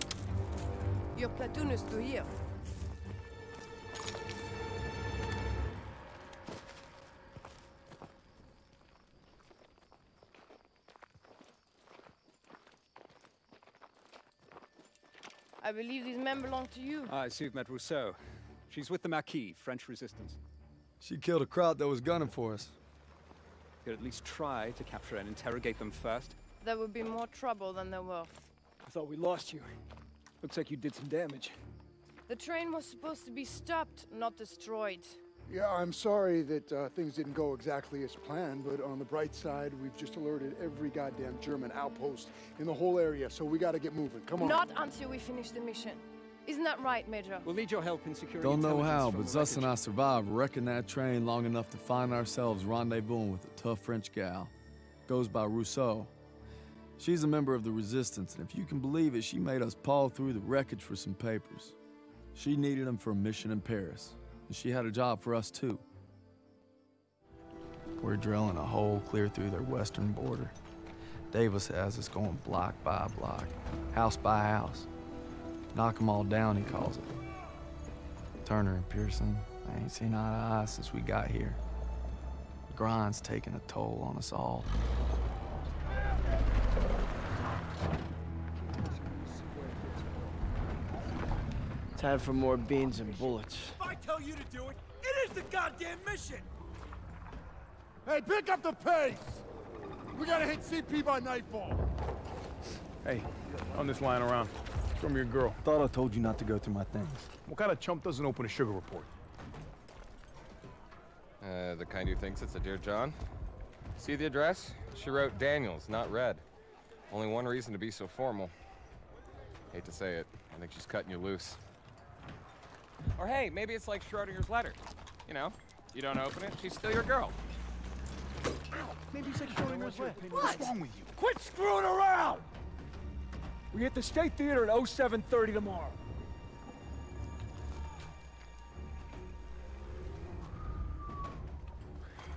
Your platoon is to here. I believe these men belong to you. I see you've met Rousseau. She's with the Maquis, French resistance. She killed a crowd that was gunning for us. You could at least try to capture and interrogate them first. That would be more trouble than they're worth. I thought we lost you. Looks like you did some damage. The train was supposed to be stopped, not destroyed. Yeah, I'm sorry that things didn't go exactly as planned, but on the bright side, we've just alerted every goddamn German outpost in the whole area, so we gotta get moving. Come on. Not until we finish the mission. Isn't that right, Major? We'll need your help in securing intelligence. Don't know how, but Zuss and I survived wrecking that train long enough to find ourselves rendezvousing with a tough French gal. Goes by Rousseau. She's a member of the Resistance, and if you can believe it, she made us paw through the wreckage for some papers. She needed them for a mission in Paris, and she had a job for us too. We're drilling a hole clear through their western border. Davis has us going block by block, house by house. Knock them all down, he calls it. Turner and Pearson, I ain't seen eye to eye since we got here. The grind's taking a toll on us all. Time for more beans and bullets. If I tell you to do it, it is the goddamn mission! Hey, pick up the pace! We gotta hit CP by nightfall. Hey, I'm just lying around. It's from your girl. Thought I told you not to go through my things. What kind of chump doesn't open a sugar report? The kind who thinks it's a Dear John. See the address? She wrote Daniels, not Red. Only one reason to be so formal. Hate to say it, I think she's cutting you loose. Or hey, maybe it's like Schrodinger's letter. You know, you don't open it, she's still your girl. Maybe it's like Schrodinger's letter. What's wrong with you? Quit screwing around! We're at the State Theater at 7:30 tomorrow.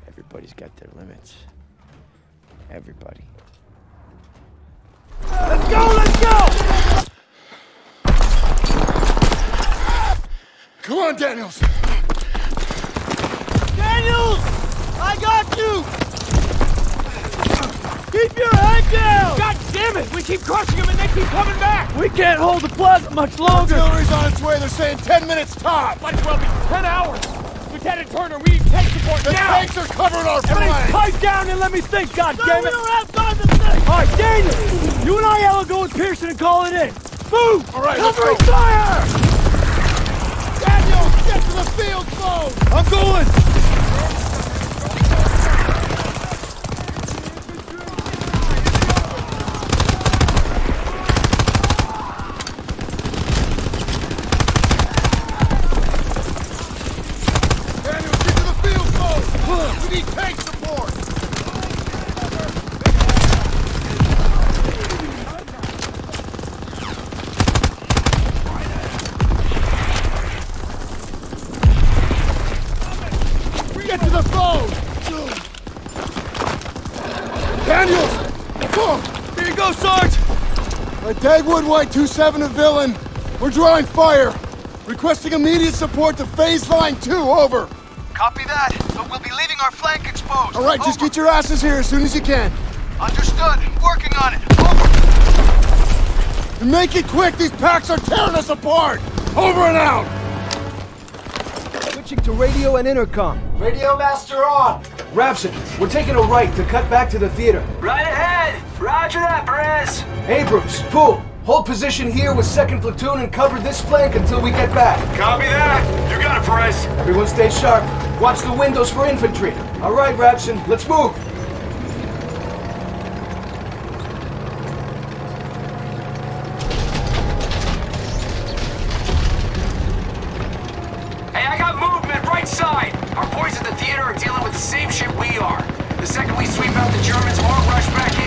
Everybody's got their limits. Everybody. Let's go! Let's go! Come on, Daniels! Daniels! I got you! Keep your head down! God damn it! We keep crushing them and they keep coming back! We can't hold the plaza much longer! The artillery's on its way, they're saying 10 minutes top! Might well be 10 hours! Lieutenant Turner, we need tank support now! The tanks are covering our flank! Everybody pipe down and let me think, God damn it! We don't have time to think! Alright, Daniels! You and I, will go with Pearson and call it in! Move! Alright, let's go! Fire! Daniels, get to the field phone! I'm going! Dagwood White 27 to Villain. We're drawing fire. Requesting immediate support to phase line 2, over. Copy that, but we'll be leaving our flank exposed. All right, over. Just get your asses here as soon as you can. Understood. Working on it. Over. And make it quick. These packs are tearing us apart. Over and out. Switching to radio and intercom. Radio master on. Rhapsody, we're taking a right to cut back to the theater. Right ahead. Roger that, Perez! Abrams, Poole, hold position here with 2nd Platoon and cover this flank until we get back. Copy that! You got it, Perez! Everyone stay sharp. Watch the windows for infantry. All right, Rapson, let's move! Hey, I got movement right side! Our boys at the theater are dealing with the same shit we are. The second we sweep out the Germans, more rush back in.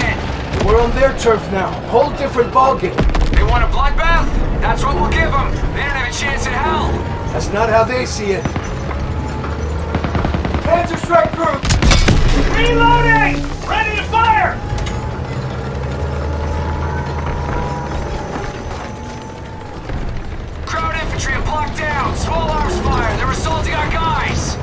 We're on their turf now. Whole different ballgame. They want a bloodbath? That's what we'll give them. They don't have a chance in hell. That's not how they see it. Panzer strike group! Reloading! Ready to fire! Crowd infantry are blocked down. Small arms fire. They're assaulting our guys.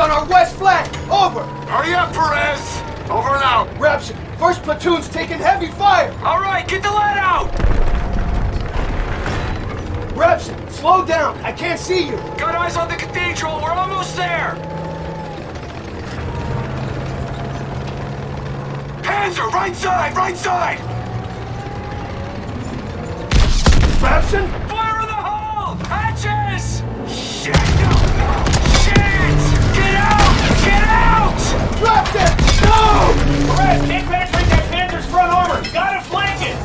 On our west flank! Over! Hurry up, Perez! Over and out! Rapson, 1st Platoon's taking heavy fire! Alright, get the lead out! Rapson, slow down! I can't see you! Got eyes on the cathedral! We're almost there! Panzer, right side! Right side! Rapson? Fire in the hole! Hatches! Shit! No! Dropped it! No! Perez, can't penetrate that Panther's front armor! You gotta flank it!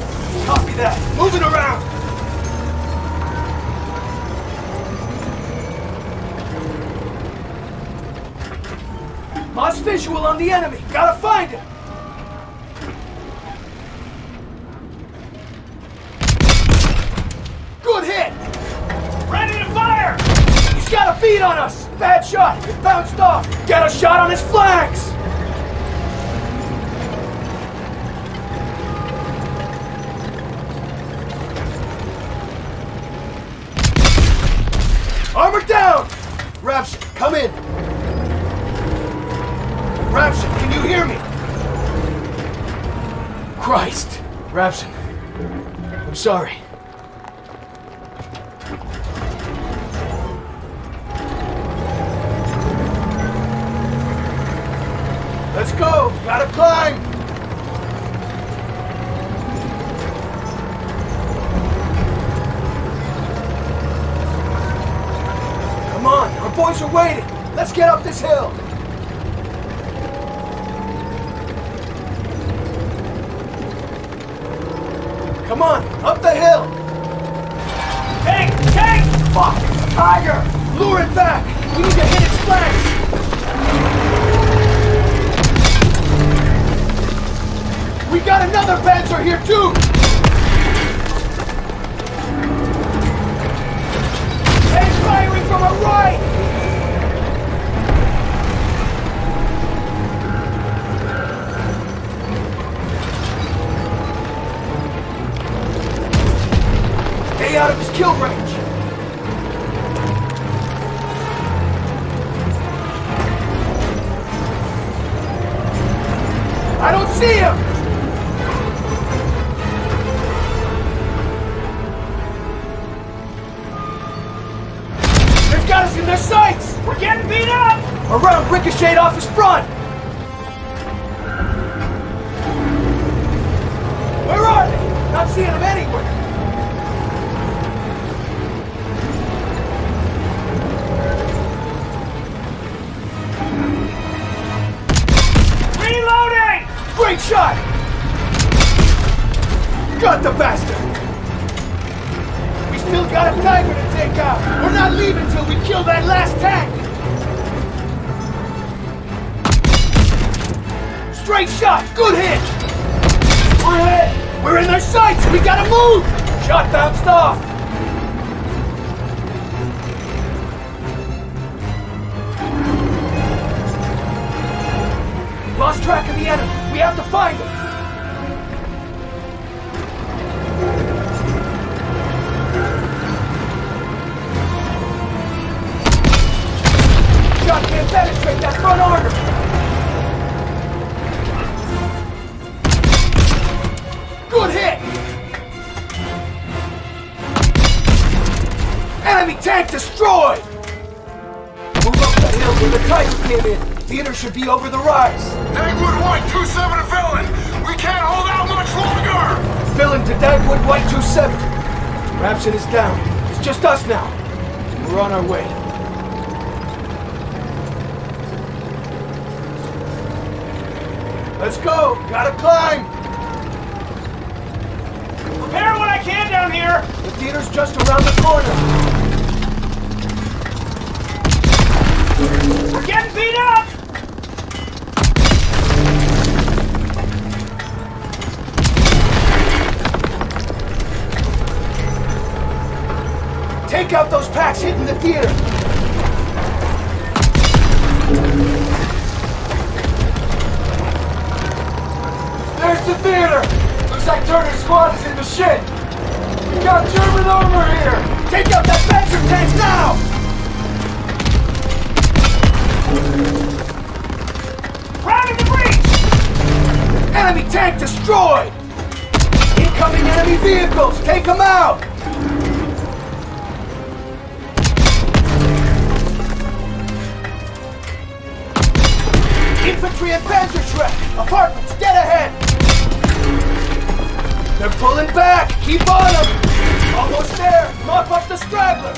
Copy that. Moving around! Lost visual on the enemy! Gotta find him! Good hit! Ready to shot! It bounced off! Get a shot on his flanks! Armor down! Rapshin, come in! Rapshin, can you hear me? Christ! Rapshin, I'm sorry. Let's go! Gotta climb! Come on! Our boys are waiting! Let's get up this hill! Come on! Up the hill! Take! Take! Fuck! Tiger! Lure it back! We need to hit its flanks! We got another Panzer here, too! They're firing from our right! Stay out of his kill range! I don't see him! Sights! We're getting beat up! A round ricocheted off his front! Where are they? Not seeing them anywhere! Reloading! Great shot! Got the bastard! We still got a tiger to take out. We're not leaving till we kill that last tank. Straight shot. Good hit. We're hit. We're in their sights. We gotta move. Shot bounced off. Lost track of the enemy. We have to find him. Penetrate that front armor! Good hit! Enemy tank destroyed! Move up the hill where the Titan came in. Theater should be over the rise. Dagwood White 27 to Villain! We can't hold out much longer! Villain to Dagwood White 27. Rapson is down. It's just us now. We're on our way. Let's go! Gotta climb! Repair what I can down here! The theater's just around the corner! We're getting beat up! Take out those packs hitting the theater! There's the theater! Looks like Turner's squad is in the shit! We got German armor here! Take out that Panzer tank now! Rounding the breach! Enemy tank destroyed! Incoming enemy vehicles! Take them out! Infantry and Panzer track! Apartments, get ahead! They're pulling back! Keep on them! Almost there! Mop up the straggler!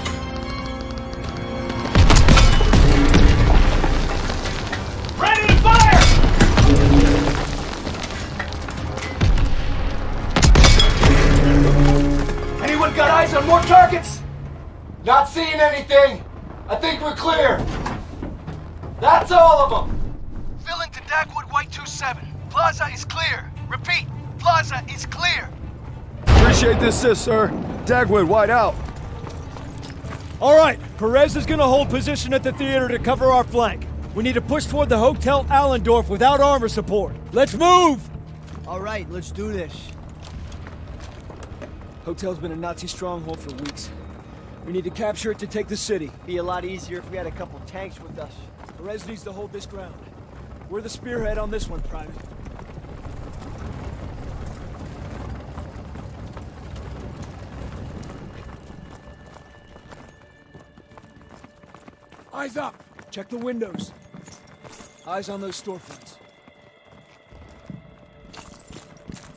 Ready to fire! Anyone got eyes on more targets? Not seeing anything! I think we're clear! That's all of them! Villain to Dagwood White 27. Plaza is clear! Repeat! Plaza is clear! Appreciate this, sir. Dagwood, wide out. All right, Perez is gonna hold position at the theater to cover our flank. We need to push toward the Hotel Allendorf without armor support. Let's move! All right, let's do this. Hotel's been a Nazi stronghold for weeks. We need to capture it to take the city. Be a lot easier if we had a couple tanks with us. Perez needs to hold this ground. We're the spearhead on this one, Private. Eyes up! Check the windows. Eyes on those storefronts.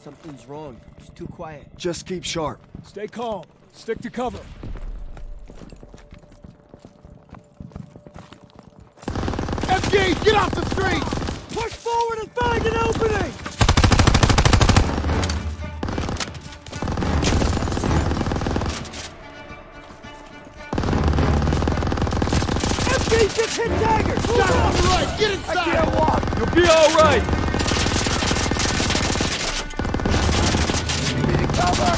Something's wrong. It's too quiet. Just keep sharp. Stay calm. Stick to cover. FG, get off the street! Push forward and find an opening! Just hit dagger! Shot on the right! Get inside! I can't walk! You'll be alright!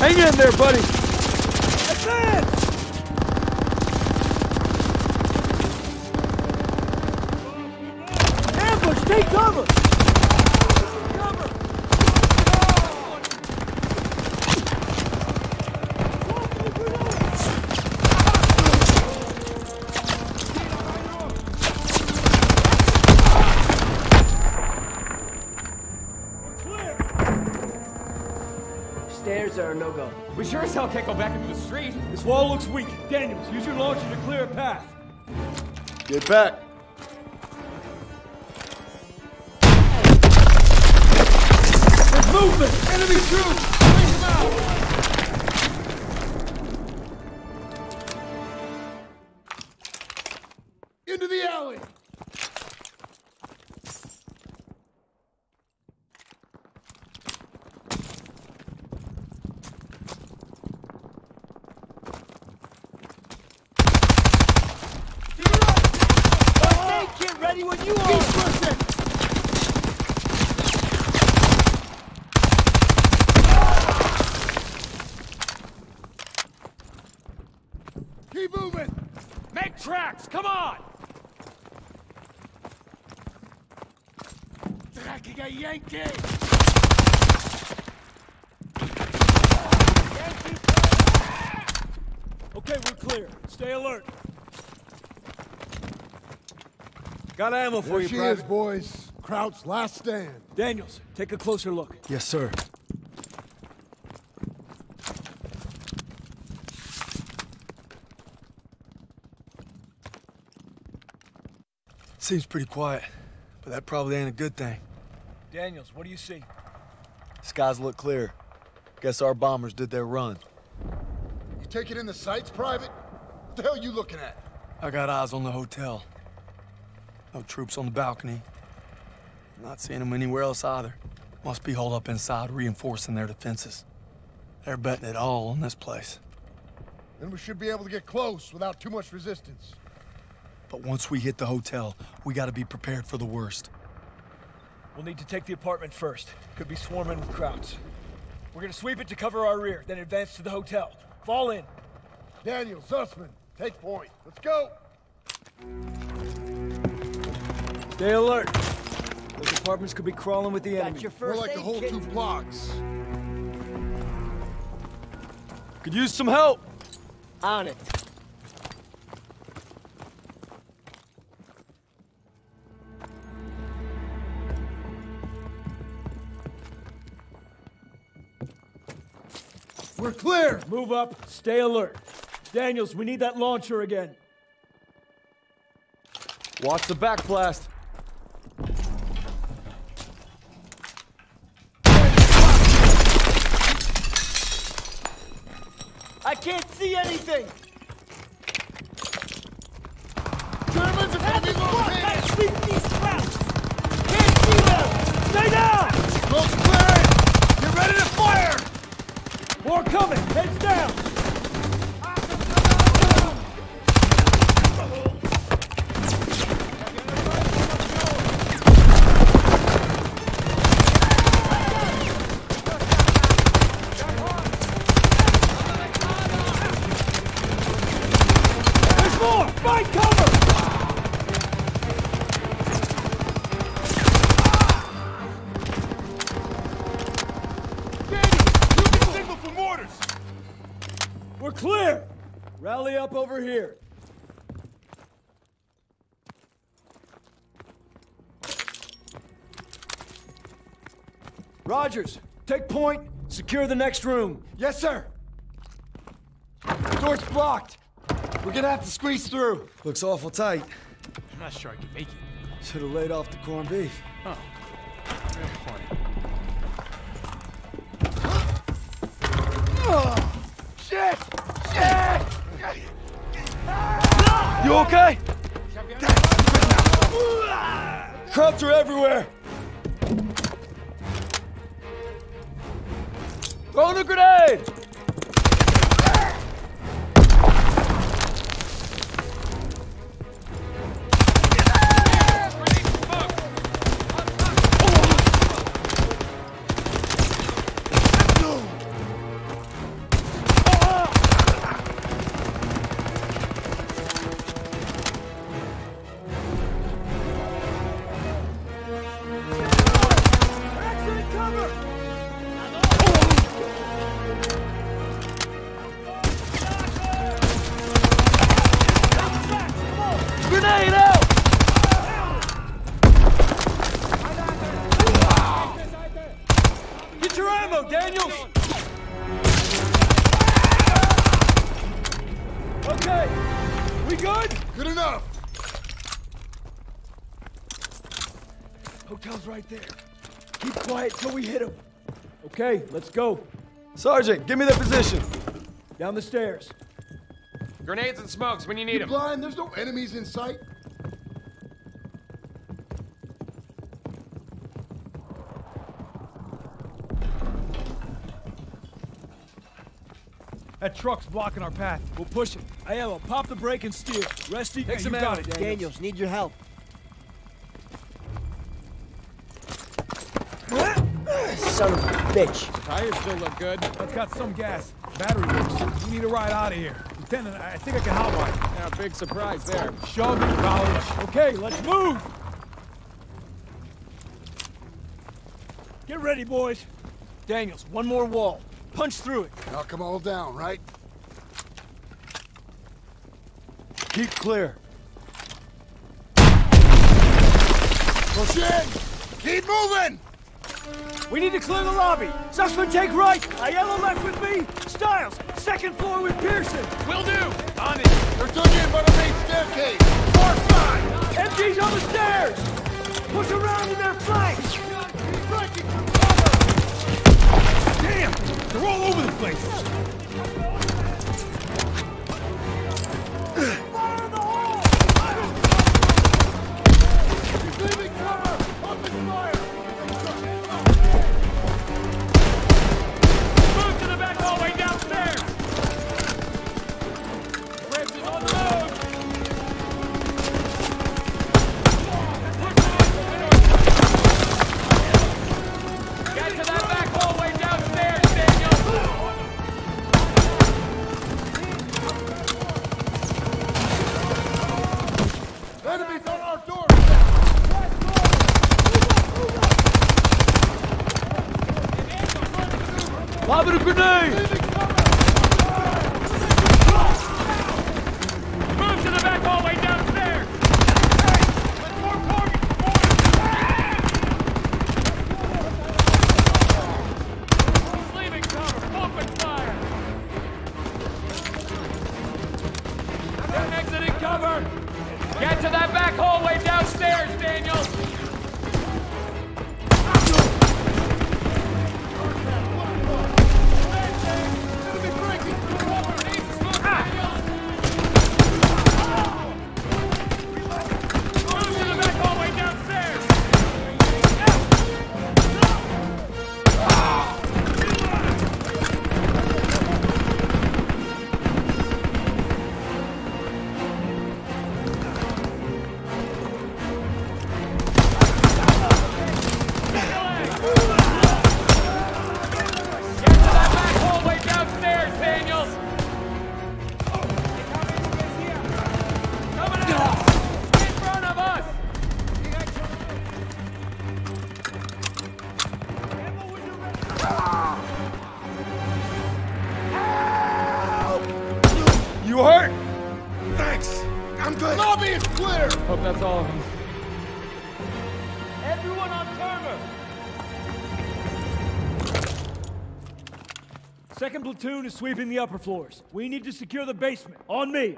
Hang in there, buddy! That's it! Ambush! Take cover! No-go. We sure as hell can't go back into the street. This wall looks weak. Daniels, use your launcher to clear a path. Get back. There's movement! Enemy troops! Bring them out! Into the alley! Got ammo for you, Private. There she is, boys. Kraut's last stand. Daniels, take a closer look. Yes, sir. Seems pretty quiet, but that probably ain't a good thing. Daniels, what do you see? Skies look clear. Guess our bombers did their run. You taking in the sights, Private? What the hell are you looking at? I got eyes on the hotel. No troops on the balcony. I'm not seeing them anywhere else either. Must be holed up inside, reinforcing their defenses. They're betting it all on this place. Then we should be able to get close without too much resistance. But once we hit the hotel, we gotta be prepared for the worst. We'll need to take the apartment first. Could be swarming with crowds. We're gonna sweep it to cover our rear, then advance to the hotel. Fall in. Daniel, Sussman, take point. Let's go! Stay alert. Those apartments could be crawling with the enemy. We're like the whole 2 blocks. Could use some help. On it. We're clear. Move up. Stay alert. Daniels, we need that launcher again. Watch the backblast. I can't see anything! Germans are having a sweep these crowds! Can't see them! Stay down! Close clearing! Get ready to fire! More coming! Heads down! Clear! Rally up over here. Rogers, take point, secure the next room. Yes, sir. The door's blocked. We're gonna have to squeeze through. Looks awful tight. I'm not sure I can make it. Should've laid off the corned beef. Huh. Real funny. Oh, shit! Shit! You okay? Crabs are everywhere. Throw the grenade! Okay, let's go. Sergeant, give me the position. Down the stairs. Grenades and smokes when you need them. You blind? There's no enemies in sight. That truck's blocking our path. We'll push it. Aiello, pop the brake and steer. Resty, take some ammo. Daniels, need your help. Son of a bitch. Tires still look good. That's got some gas. Battery works. We need a ride out of here. Lieutenant, I think I can hotwire. Yeah, big surprise there. Shove it, college. Okay, let's move! Get ready, boys. Daniels, one more wall. Punch through it. Knock them all down, right? Keep clear. Push in! Keep moving! We need to clear the lobby! Sussman, take right! Aiello left with me! Stiles, second floor with Pearson! Will do! On it! They're dug in by the main staircase! Mark 5! MG's on the stairs! Push around in their flanks! Keep breaking through cover! Damn! They're all over the place! Fire in the hole! Fire! He's leaving cover! Up and fire! clear! Hope that's all of them. Everyone on Turner! Second platoon is sweeping the upper floors. We need to secure the basement. On me!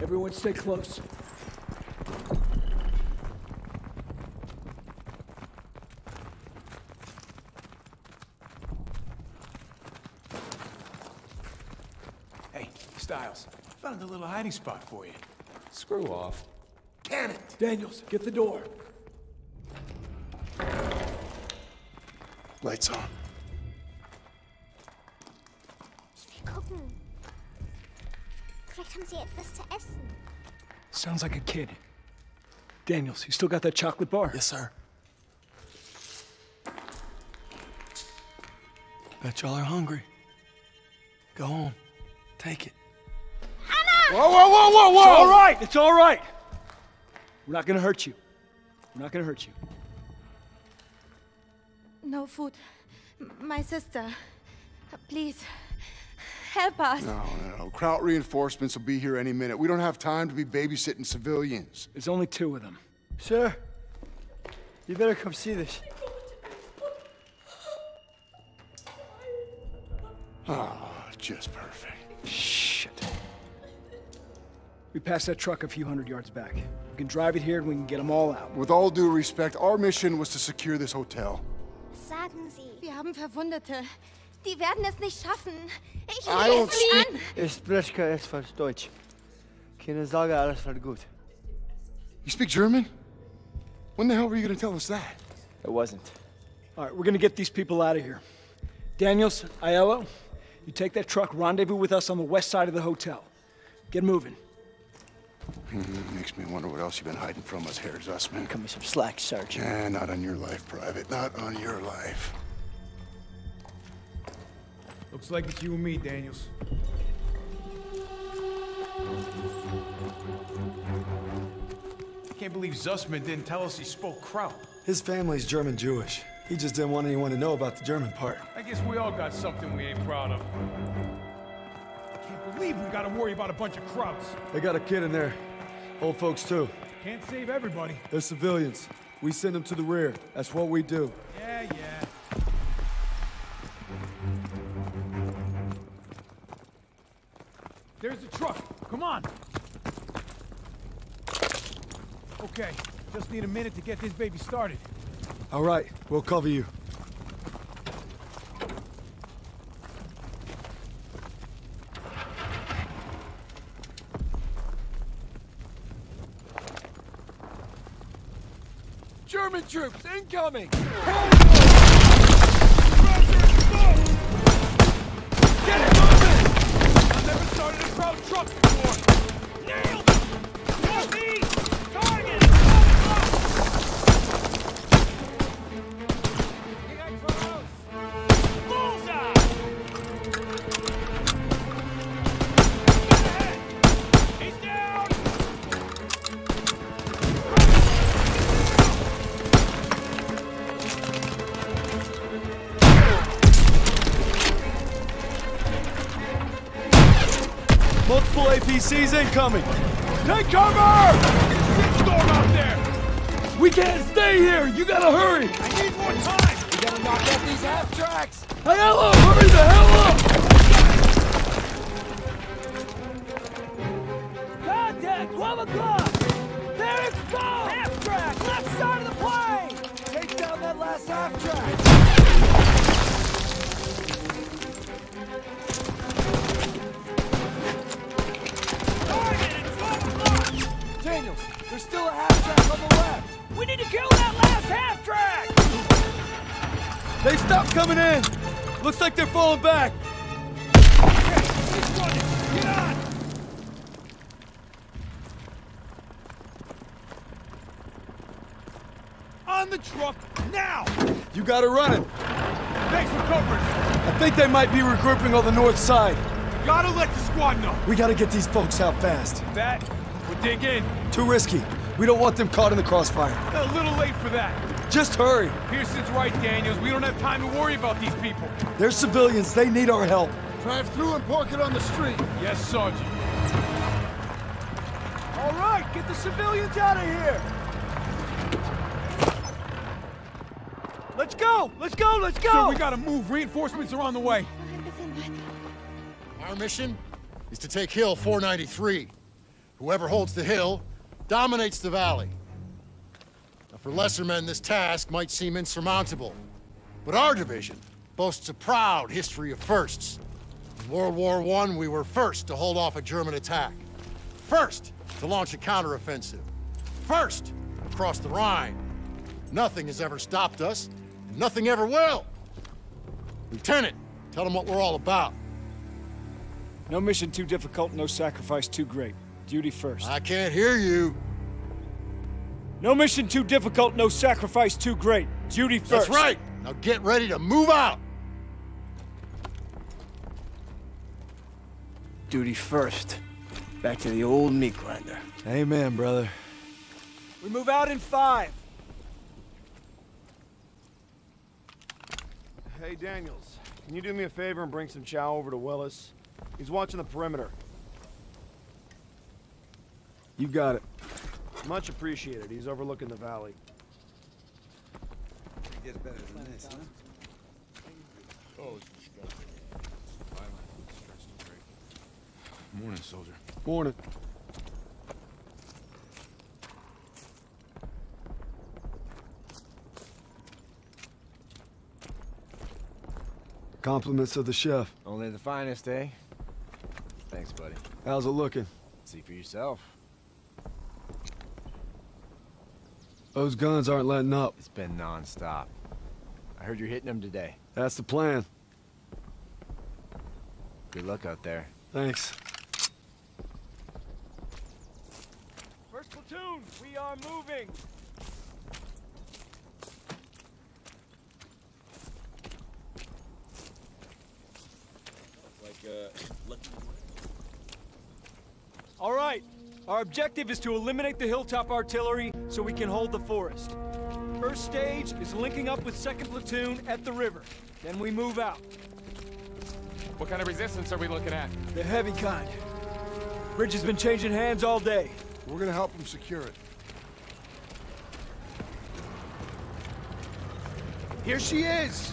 Everyone stay close. Hey, Stiles, I found a little hiding spot for you. Screw off. Can it! Daniels, get the door. Lights on. Sounds like a kid. Daniels, you still got that chocolate bar? Yes, sir. Bet y'all are hungry. Go home. Take it. Hannah! Whoa, whoa, whoa, whoa, whoa! It's all right! It's all right! We're not gonna hurt you. We're not gonna hurt you. No food. My sister. Please. Help us. No, no, no. Kraut reinforcements will be here any minute. We don't have time to be babysitting civilians. There's only two of them. Sir, you better come see this. Ah, oh, just perfect. Shit. We passed that truck a few hundred yards back. We can drive it here and we can get them all out. With all due respect, our mission was to secure this hotel. Sagen Sie, wir haben Verwundete. Die werden es nicht schaffen. Ich lese sie an. Ich spreche kein etwas Deutsch. Keine Sorge, alles wird gut. You speak German? When the hell were you going to tell us that? It wasn't. All right, we're going to get these people out of here. Daniels, Aiello, you take that truck, rendezvous with us on the west side of the hotel. Get moving. Makes me wonder what else you've been hiding from us, Herr Zussman. Cut me some slack, Sergeant. Nah, not on your life, Private. Not on your life. Looks like it's you and me, Daniels. I can't believe Zussman didn't tell us he spoke Kraut. His family's German-Jewish. He just didn't want anyone to know about the German part. I guess we all got something we ain't proud of. I can't believe we gotta worry about a bunch of Krauts. They got a kid in there. Old folks, too. Can't save everybody. They're civilians. We send them to the rear. That's what we do. Yeah, yeah. There's the truck. Come on. Okay, just need a minute to get this baby started. All right, we'll cover you. German troops incoming! Truck before. Nailed it! Northeast! Target! Bullseye! Get ahead! He's down! Multiple APCs incoming! Take cover! Storm out there! We can't stay here! You gotta hurry! I need more time! We gotta knock out these half-tracks! Hey, hello! Hurry the hell up! Contact! 12 o'clock! There it's go! Half-track! Left side of the plane! Take down that last half-track! Daniels, there's still a half-track on the left! We need to kill that last half-track! They stopped coming in! Looks like they're falling back! Okay, he's running! Get on! On the truck, now! You gotta run it! Thanks for covering! I think they might be regrouping on the north side. You gotta let the squad know! We gotta get these folks out fast. That? Dig in. Too risky. We don't want them caught in the crossfire. A little late for that. Just hurry. Pearson's right, Daniels. We don't have time to worry about these people. They're civilians. They need our help. Drive through and park it on the street. Yes, Sergeant. All right, get the civilians out of here! Let's go! Let's go! Let's go! So we gotta move. Reinforcements are on the way. Our mission is to take Hill 493. Whoever holds the hill dominates the valley. Now, for lesser men, this task might seem insurmountable, but our division boasts a proud history of firsts. In World War I, we were first to hold off a German attack, first to launch a counteroffensive, first across the Rhine. Nothing has ever stopped us, and nothing ever will. Lieutenant, tell them what we're all about. No mission too difficult, no sacrifice too great. Duty first. I can't hear you. No mission too difficult, no sacrifice too great. Duty first. That's right. Now get ready to move out. Duty first. Back to the old meat grinder. Amen, brother. We move out in 5. Hey, Daniels, can you do me a favor and bring some chow over to Willis? He's watching the perimeter. You got it. Much appreciated. He's overlooking the valley. It gets better than this, huh? Oh, it's disgusting. Violent. Stressed and grateful. Morning, soldier. Morning. Compliments of the chef. Only the finest, eh? Thanks, buddy. How's it looking? See for yourself. Those guns aren't letting up. It's been non-stop. I heard you're hitting them today. That's the plan. Good luck out there. Thanks. First platoon, we are moving. All right, our objective is to eliminate the hilltop artillery so we can hold the forest. First stage is linking up with 2nd platoon at the river. Then we move out. What kind of resistance are we looking at? The heavy kind. Bridge has been changing hands all day. We're gonna help them secure it. Here she is!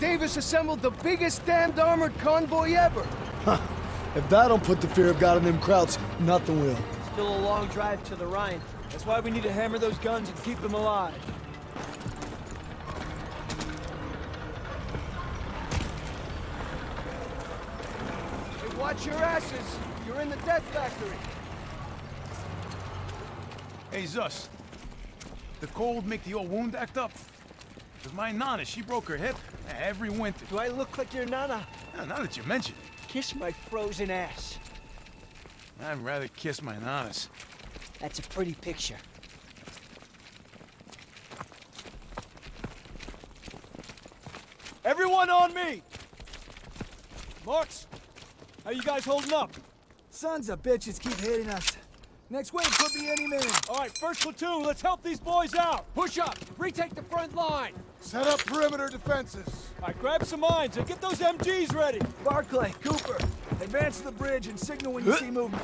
Davis assembled the biggest damned armored convoy ever! Huh. If that don't put the fear of God in them crowds, nothing will. Still a long drive to the Rhine. That's why we need to hammer those guns and keep them alive. Hey, watch your asses! You're in the death factory! Hey, Zus. The cold make the old wound act up? Because my nana, she broke her hip every winter. Do I look like your nana? No, now that you mention it. Kiss my frozen ass. I'd rather kiss my nana's. That's a pretty picture. Everyone on me! Marks, how you guys holding up? Sons of bitches keep hitting us. Next wave could be any minute. All right, first platoon, let's help these boys out. Push up, retake the front line. Set up perimeter defenses. All right, grab some mines and get those MGs ready. Barclay, Cooper, advance to the bridge and signal when you see movement.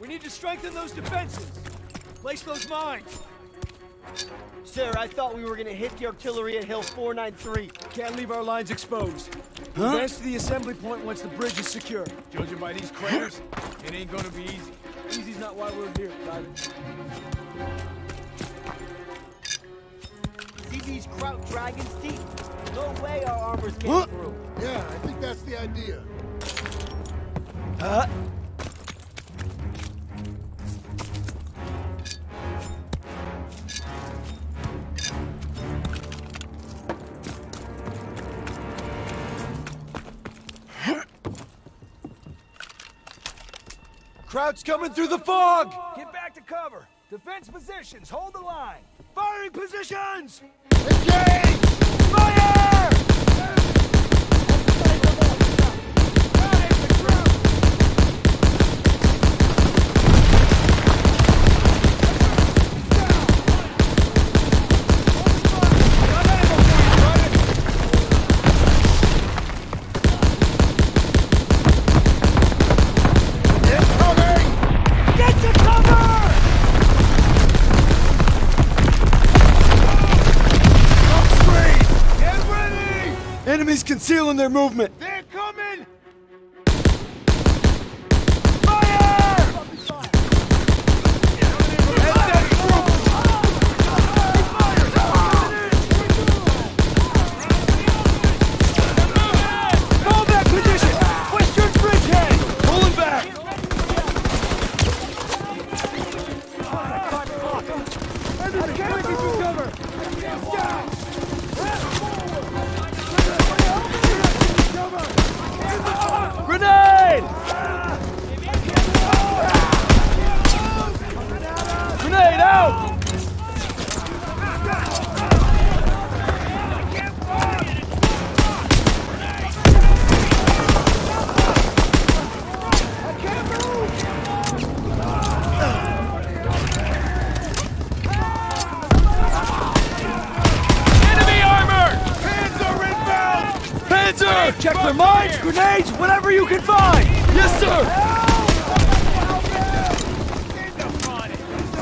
We need to strengthen those defenses. Place those mines. Sir, I thought we were going to hit the artillery at Hill 493. Can't leave our lines exposed. Huh? Advance to the assembly point once the bridge is secure. Judging by these craters, it ain't going to be easy. Easy's not why we're here, Private. These Kraut dragons deep. No way our armor's getting through. Yeah, I think that's the idea. Kraut's coming through the fog! Get back to cover. Defense positions, hold the line. Firing positions! Engage! Fire! Somebody's concealing their movement! They're coming! Check their mines, grenades, whatever you can find! Yes, sir!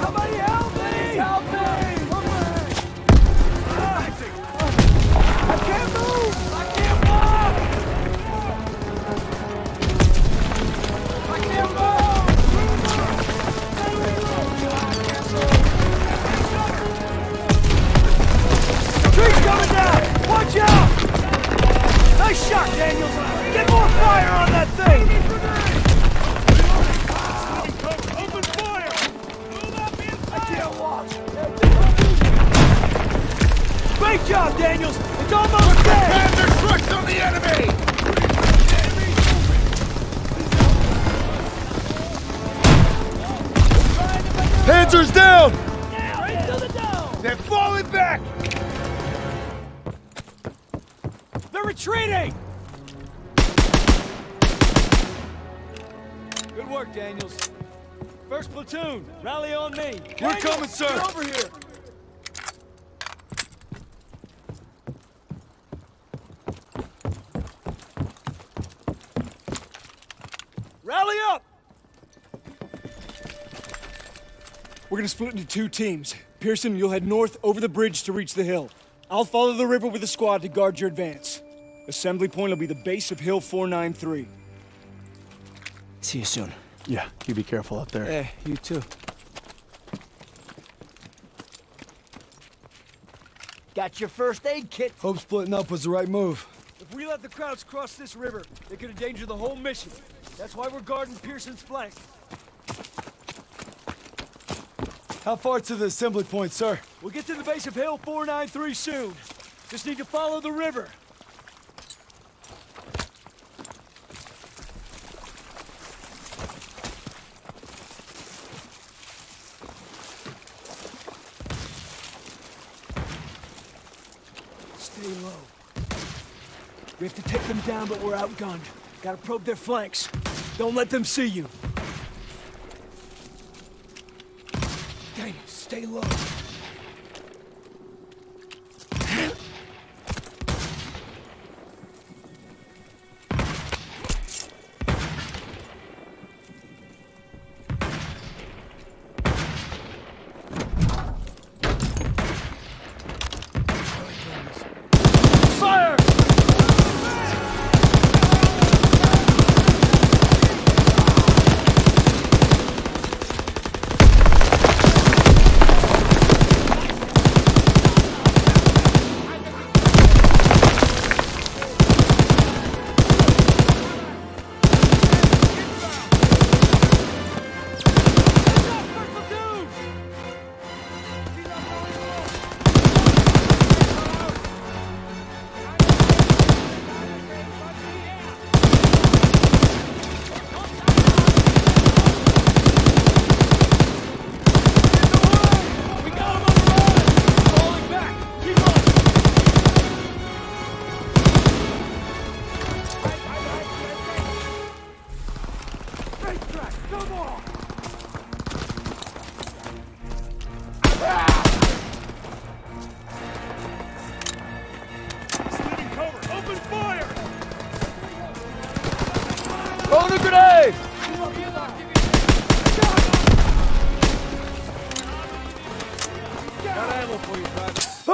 Somebody help me! Help me! I can't move! I can't walk! I can't move! Tree's coming down! Watch out! Nice shot, Daniels! Get more fire on that thing! Open fire! Move up inside! I can't walk! Great job, Daniels! It's almost dead! Put their trucks on the enemy! Panzer's down! Right to the down! They're falling back! Retreating! Good work, Daniels. First platoon, rally on me. Daniels, we're coming, sir. Get over here. Rally up! We're gonna split into two teams. Pearson, you'll head north over the bridge to reach the hill. I'll follow the river with a squad to guard your advance. Assembly point will be the base of Hill 493. See you soon. Yeah, you be careful up there. Hey, you too. Got your first aid kit. Hope splitting up was the right move. If we let the crowds cross this river, they could endanger the whole mission. That's why we're guarding Pearson's flank. How far to the assembly point, sir? We'll get to the base of Hill 493 soon. Just need to follow the river. We have to take them down, but we're outgunned. Gotta probe their flanks. Don't let them see you. Daniel, stay low.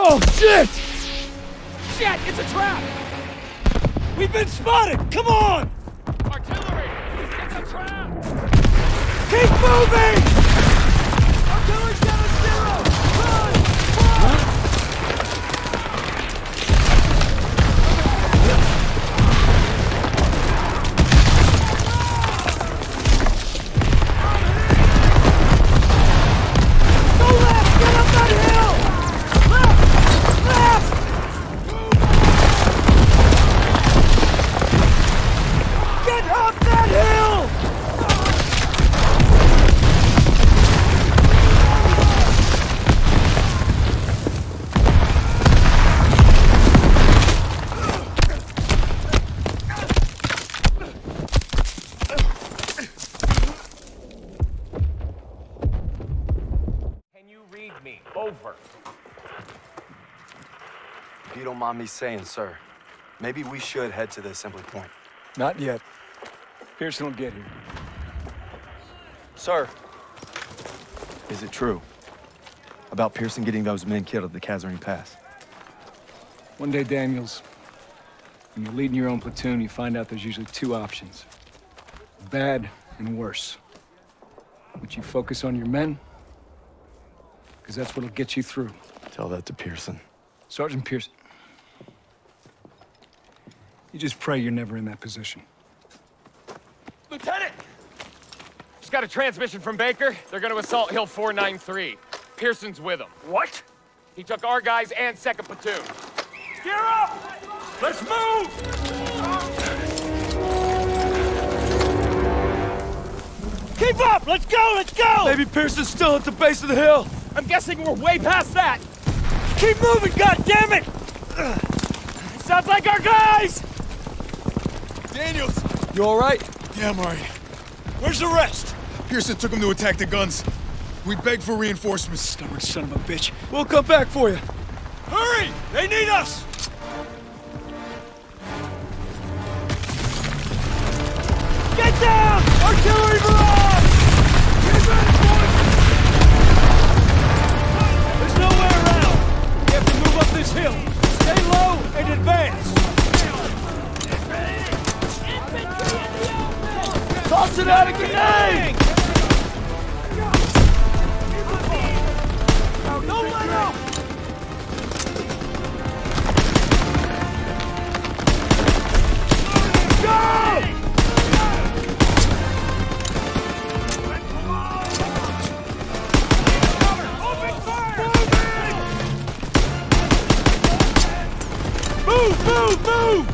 Oh, shit! Shit, it's a trap! We've been spotted! Come on! Artillery! It's a trap! Keep moving! Artillery's down to zero! Run! Run! Go left! Get up that hill! Left! Left! Get up that hill! Can you read me? Over. If you don't mind me saying, sir, maybe we should head to the assembly point. Not yet. Pearson will get here. Sir. Is it true about Pearson getting those men killed at the Kasserine Pass? One day, Daniels, when you're leading your own platoon, you find out there's usually two options. Bad and worse. Would you focus on your men? Because that's what'll get you through. Tell that to Pearson. Sergeant Pearson. You just pray you're never in that position. Lieutenant! Just got a transmission from Baker. They're gonna assault Hill 493. Pearson's with them. What? He took our guys and 2nd Platoon. Gear up! Let's move! Keep up! Let's go! Let's go! Maybe Pearson's still at the base of the hill. I'm guessing we're way past that. Keep moving, goddammit! Sounds like our guys! Daniels! You alright? Yeah, I'm all right. Where's the rest? Pearson took him to attack the guns. We begged for reinforcements. Stubborn son of a bitch. We'll come back for you. Hurry! They need us! Get down! Artillery barrage! Get ready, boys! There's no way around. We have to move up this hill. Stay low and advance. Toss it out a grenade! Don't let up! Go! Move! Move! Move!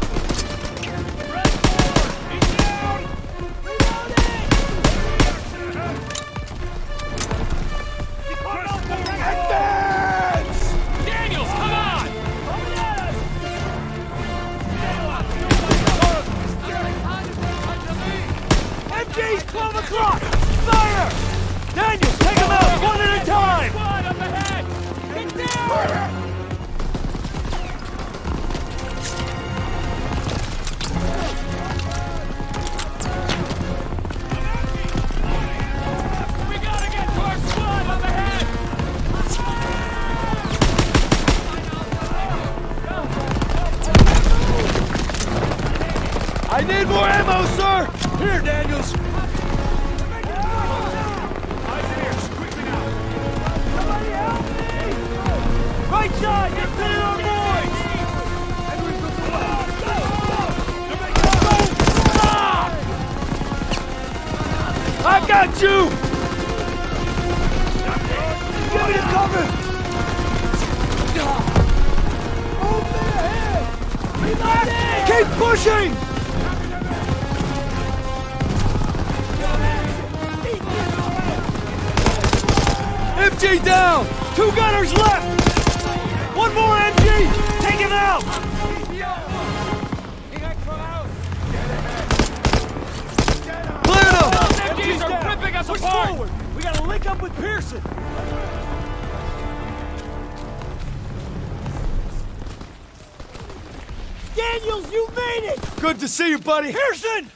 Good to see you, buddy. Pearson!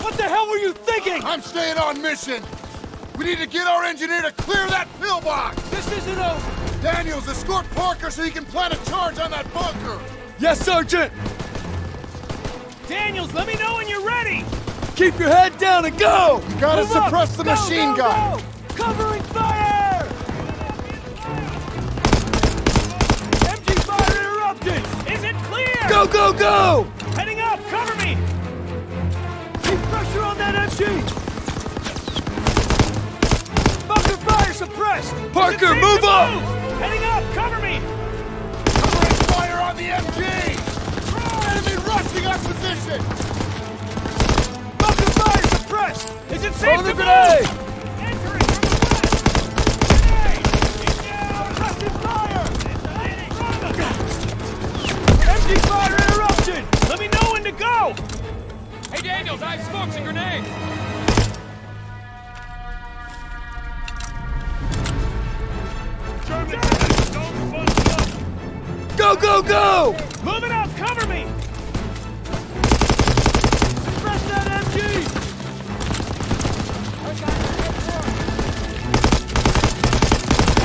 What the hell were you thinking? I'm staying on mission. We need to get our engineer to clear that pillbox. This isn't over. Daniels, escort Parker so he can plant a charge on that bunker. Yes, Sergeant. Daniels, let me know when you're ready! Keep your head down and go! You gotta suppress the machine gun! Covering fire! MG fire interrupted! Is it clear? Go, go, go! Heading up, cover me! Keep pressure on that MG! Suppressed. Parker, move up! Heading up, cover me! Covering fire on the MG! Enemy rushing our position! Fucking fire suppressed! Is it safe to grenade! Entering from the west! Grenade! It's down! Russian fire! It's front of us! MG fire interrupted! Let me know when to go! Hey Daniels, I have smokes and grenades! Go, go, go! Move it up! Cover me! Suppress that MG!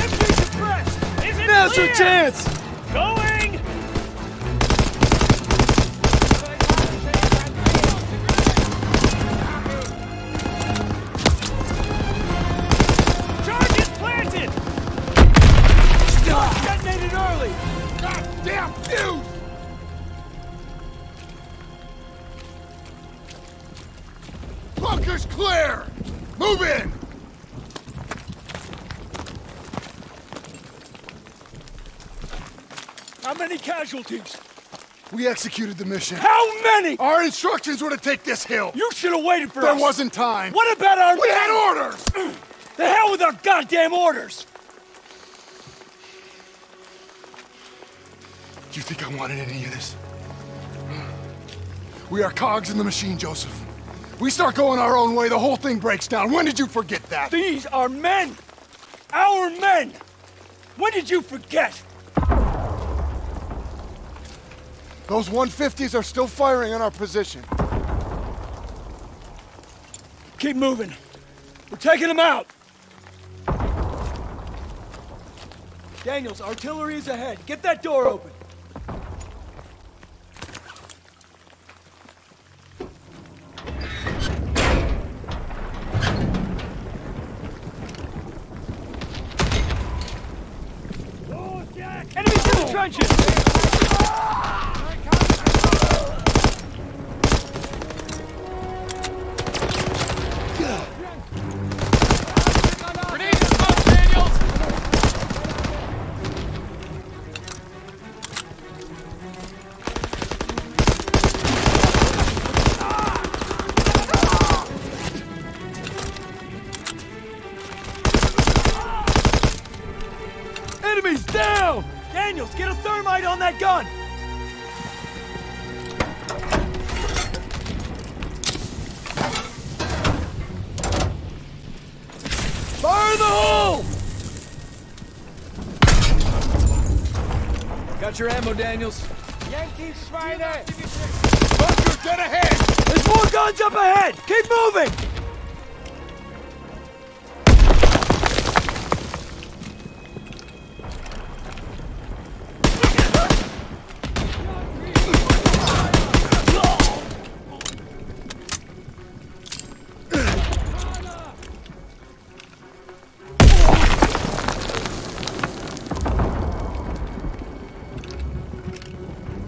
MG suppressed! Is it now's your chance! Going! Charge is planted! Detonated early! Goddamn fuse! Bunker's clear! Move in! How many casualties? We executed the mission. How many? Our instructions were to take this hill. You should have waited for us. There wasn't time. What about our... We had orders! The hell with our goddamn orders! Do you think I wanted any of this? We are cogs in the machine, Joseph. We start going our own way, the whole thing breaks down. When did you forget that? These are men! Our men! When did you forget? Those 150s are still firing on our position. Keep moving. We're taking them out! Daniels, artillery is ahead. Get that door open. Trenches! Grenade is up, Daniels! Enemies down! Daniels, get a thermite on that gun! Fire in the hole! Got your ammo, Daniels. Yankee Schweine! Bunker, get ahead! There's more guns up ahead! Keep moving!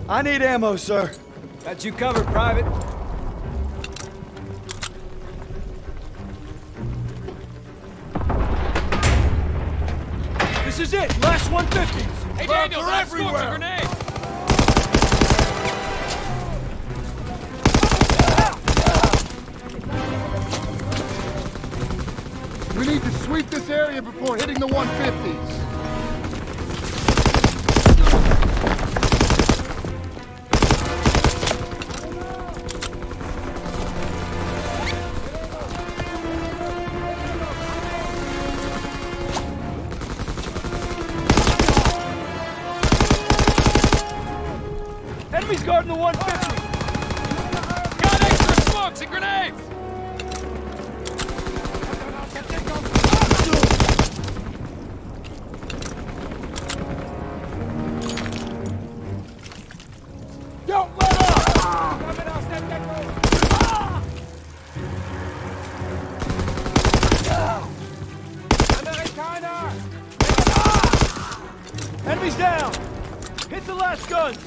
I need ammo, sir. Got you covered, Private. This is it. Last 150s. Hey, Daniel, they're everywhere. Grenade. We need to sweep this area before hitting the 150s. Guarding the 150. Got extra smokes and grenades. Don't let up. Enemies down! Hit the last guns!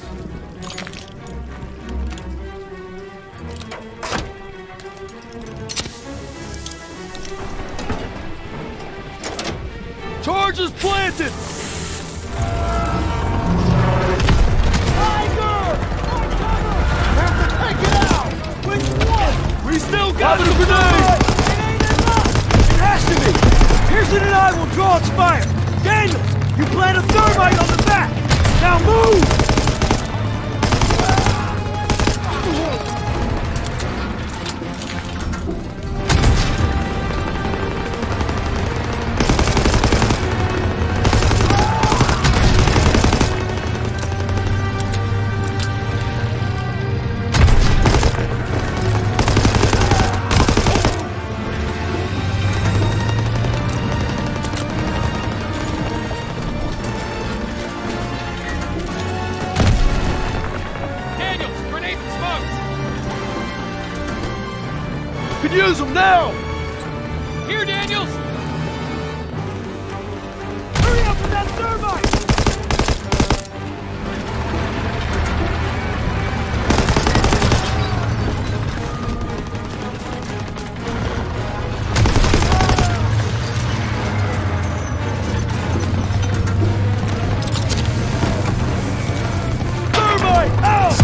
Charges planted! Tiger! No cover! We have to take it out! We won! We still got the grenade! It ain't enough! It has to be! Pearson and I will draw its fire! Daniels, you plant a thermite on the back! Now move! Now! Here, Daniels! Hurry up with that thermite! Thermite out!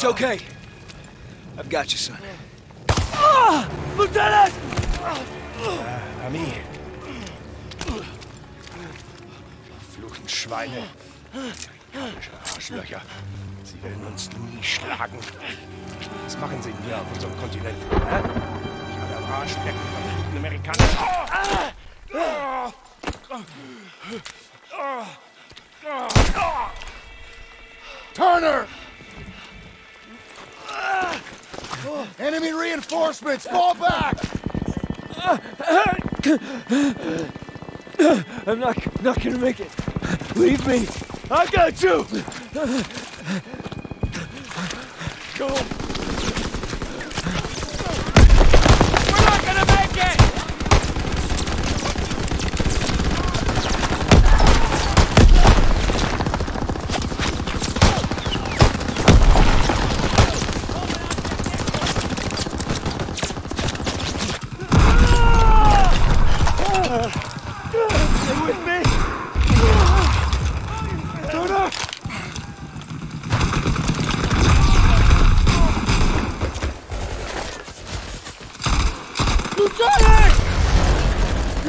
It's okay. I've got you, son. Lieutenant! I'm here. Verfluchten Schweine. Amerikanische Arschlöcher. Sie werden uns nie schlagen. Was machen sie hier auf unserem Kontinent? Ich habe am Arsch lecken verfluchten Amerikaner. Turner! Enemy reinforcements! Fall back! I'm not gonna make it. Leave me. I got you! Go. We're not gonna make it!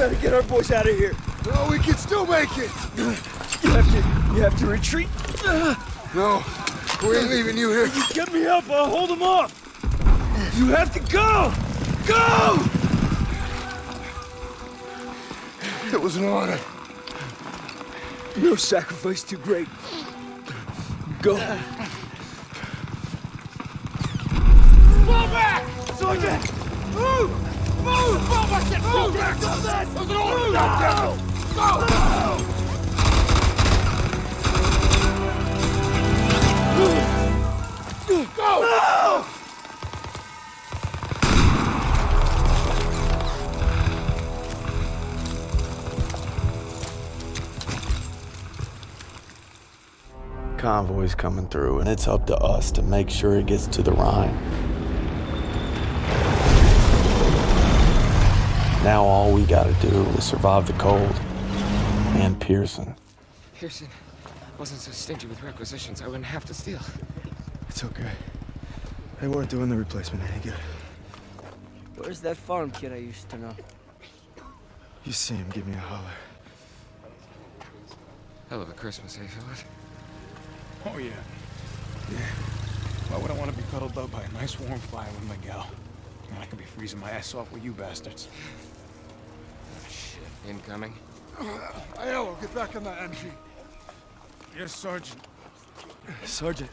gotta get our boys out of here. No, we can still make it. You have to retreat. No, we ain't leaving you here. You get me up, I'll hold them off. You have to go! Go! It was an honor. No sacrifice too great. Go. Fall back! Sergeant! Move! Move! Fall back! Move back! Stop that! Move! Go! Go! Go! No! Convoy's coming through, and it's up to us to make sure it gets to the Rhine. Now all we gotta do is survive the cold. And Pearson. Pearson wasn't so stingy with requisitions, I wouldn't have to steal. It's okay. They weren't doing the replacement any good. Where's that farm kid I used to know? You see him, give me a holler. Hell of a Christmas, eh, Philip? Oh, yeah. Yeah. Why would I want to be cuddled up by a nice warm fire with Miguel? And I could be freezing my ass off with you bastards. Oh, shit. Incoming. Aiello, get back in that entry. Yes, Sergeant. Sergeant,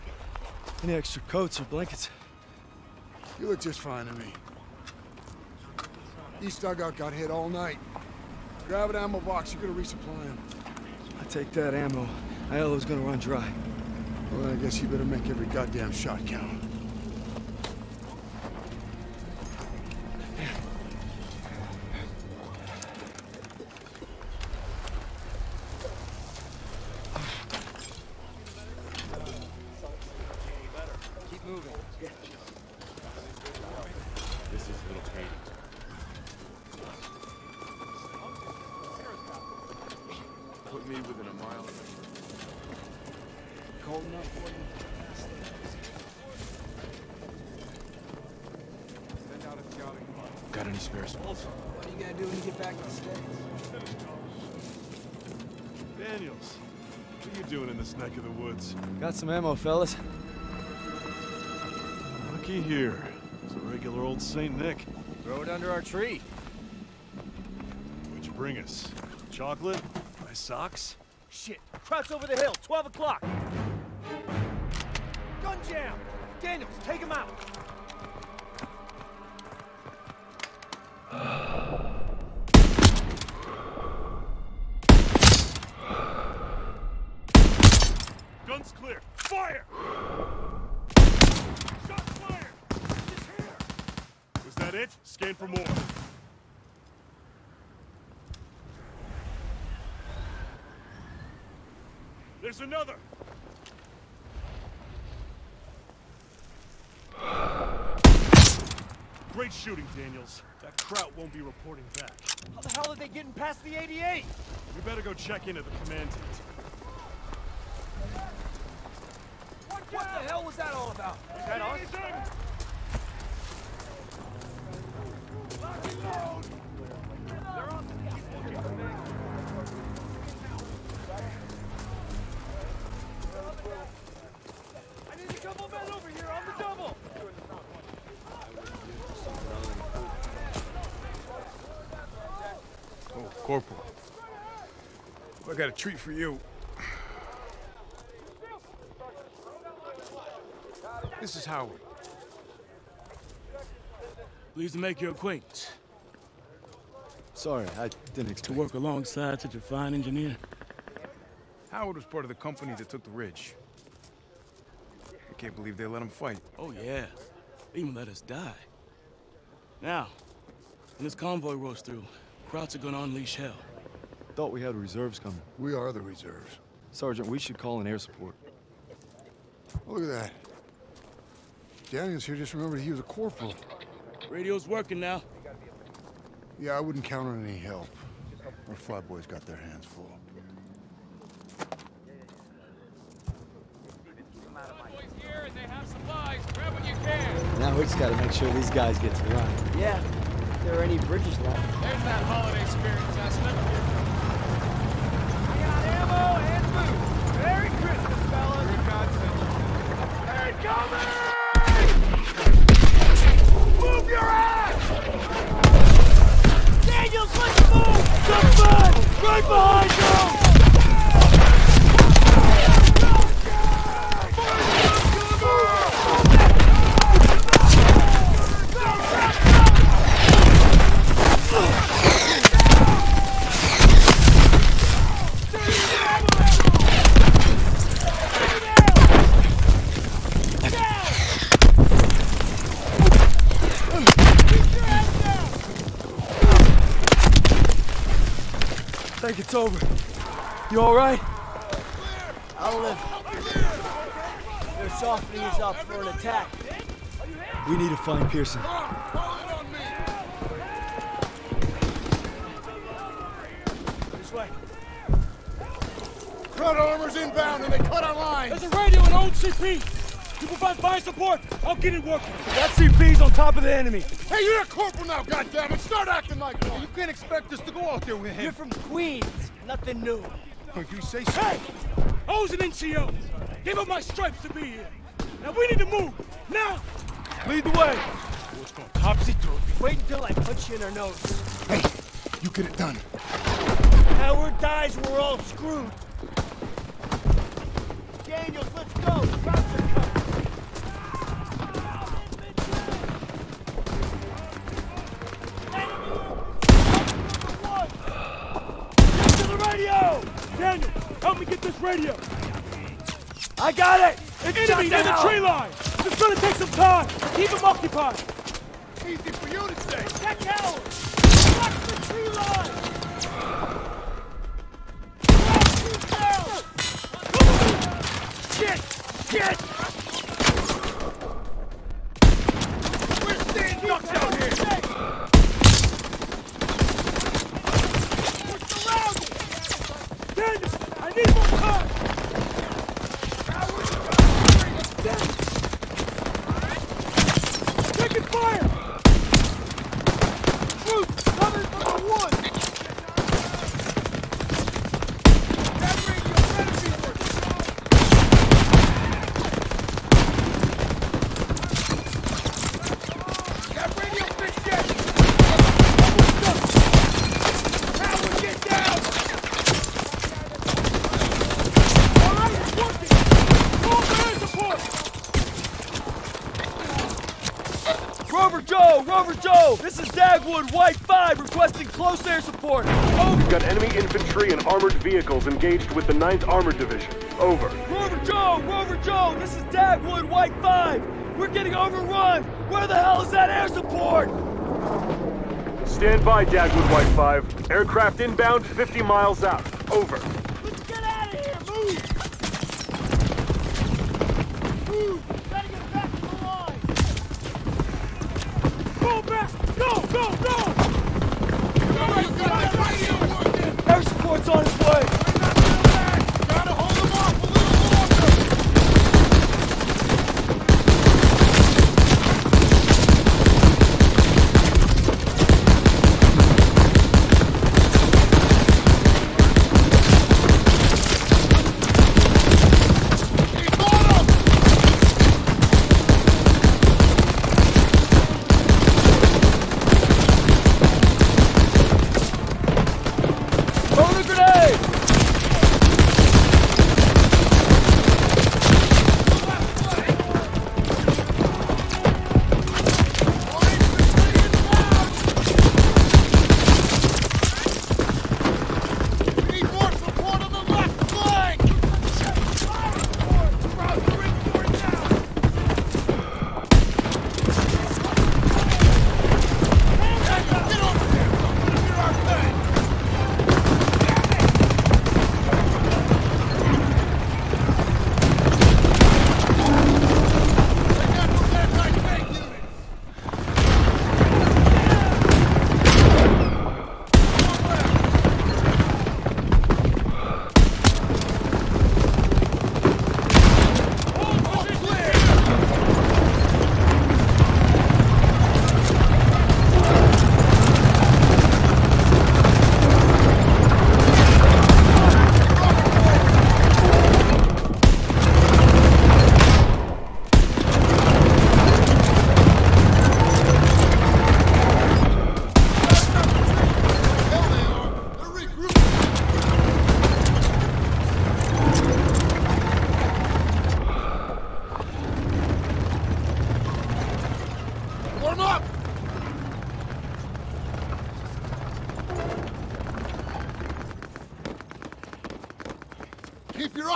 any extra coats or blankets? You look just fine to me. East dugout got hit all night. Grab an ammo box, you're gonna resupply him. I take that ammo. Aiello's gonna run dry. Well, I guess you better make every goddamn shot count. Keep moving. Yeah. This is a little crazy. Put me within a mile of it. Cold enough for you. Send out a scouting party. Got any spares? What are you gonna do when you get back to the States? Daniels, what are you doing in this neck of the woods? Got some ammo, fellas. Looky here. It's a regular old Saint Nick. Throw it under our tree. What'd you bring us? Chocolate? My socks? Shit. Crowd's over the hill. 12 o'clock. Gun jam! Daniels, take him out! Guns clear! Fire! Shots fired! He's here! Was that it? Scan for more. There's another! Great shooting, Daniels. That Kraut won't be reporting back. How the hell are they getting past the 88? We better go check into the command tent. What the hell was that all about? Is that on? They're on the... I need a couple men over here on the double! Oh, Corporal. I got a treat for you. This is Howard. Pleased to make your acquaintance. Sorry, I didn't expect to work alongside such a fine engineer. Howard was part of the company that took the ridge. I can't believe they let him fight. Oh, yeah. They even let us die. Now, when this convoy rolls through, Krauts are gonna unleash hell. Thought we had reserves coming. We are the reserves. Sergeant, we should call in air support. Look at that. Daniels here just remembered he was a corporal. Radio's working now. Yeah, I wouldn't count on any help. Our flyboys got their hands full. Here and they have supplies. Grab what you can. Now we just gotta make sure these guys get to the Rhine. Yeah. if there are any bridges left. There's that holiday spirit, Testament. I got ammo and boots. Merry Christmas, fellas. You're God's sake. Hey, move your ass! Daniels, let's move! Come back! Right behind you! I think it's over. You all right? I'll live. They're softening us up for an attack. We need to find Pearson. This way. Crowd armor's inbound and they cut our lines. There's a radio and old CP. You provide fire support. I'll get it working. That CP's on top of the enemy. Hey, you're a corporal now, goddammit! Start acting like one! You can't expect us to go out there with him! You're from Queens! Nothing new! Don't you say so? Hey! I was an NCO! Gave up my stripes to be here! Now we need to move! Now! Lead the way! What's going topsy-turvy? Wait until I put you in her nose. Hey! You get it done! Howard dies, we're all screwed! Daniels, let's go! Drop the gun! Daniel, help me get this radio! I got it! It's enemy near the tree line! It's gonna take some time! Keep him occupied! Easy for you to say! That coward! Watch the tree line! Shit! Shit! We're staying ducks out here! This is Dagwood, White 5, requesting close air support. Over. We've got enemy infantry and armored vehicles engaged with the 9th Armored Division. Over. Rover Joe, this is Dagwood, White 5. We're getting overrun. Where the hell is that air support? Stand by, Dagwood, White 5. Aircraft inbound, 50 miles out. Over. Let's get out of here. Move. Move. Gotta get back to the line. Go back. Go! Go! Go! Air support's on its way! Gotta hold them off a little longer!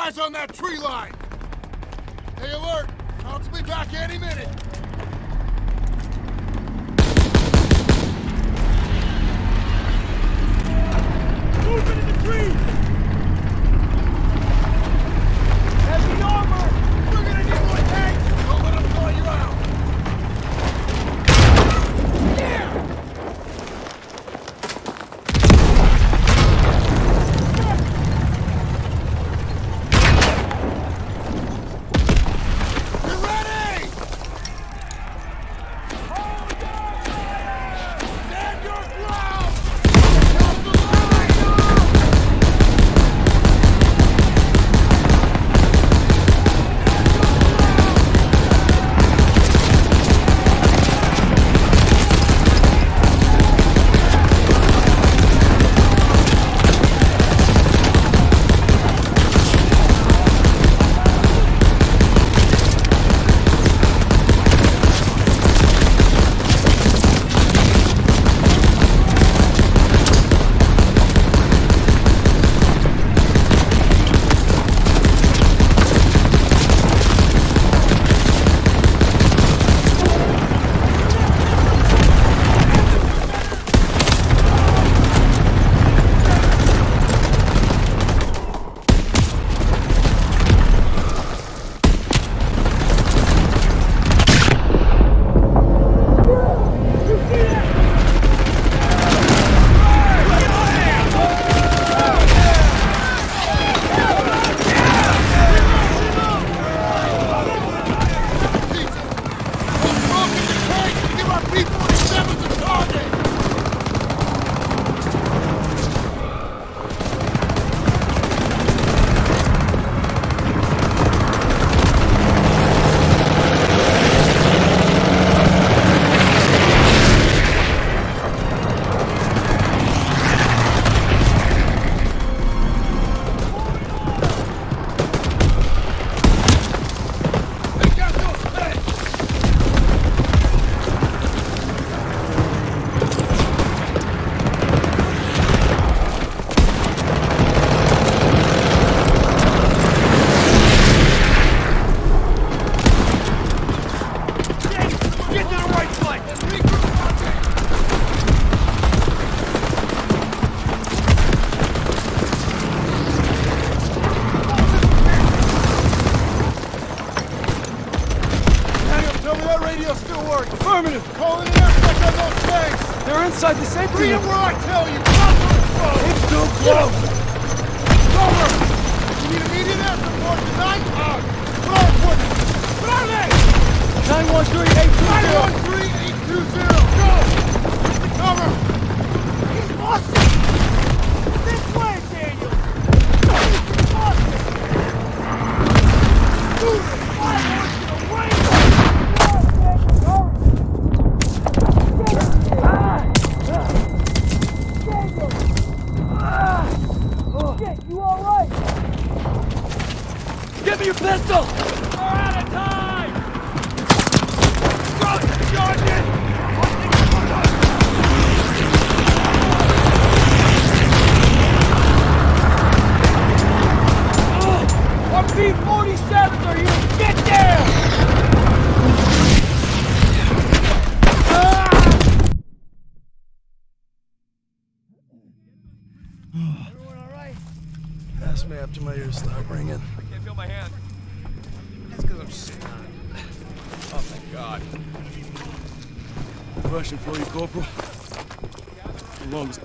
eyes on that tree line! Stay alert! I'll be back any minute! Movement in the trees! Heavy armor! We're gonna need more tanks! Don't let them blow you out!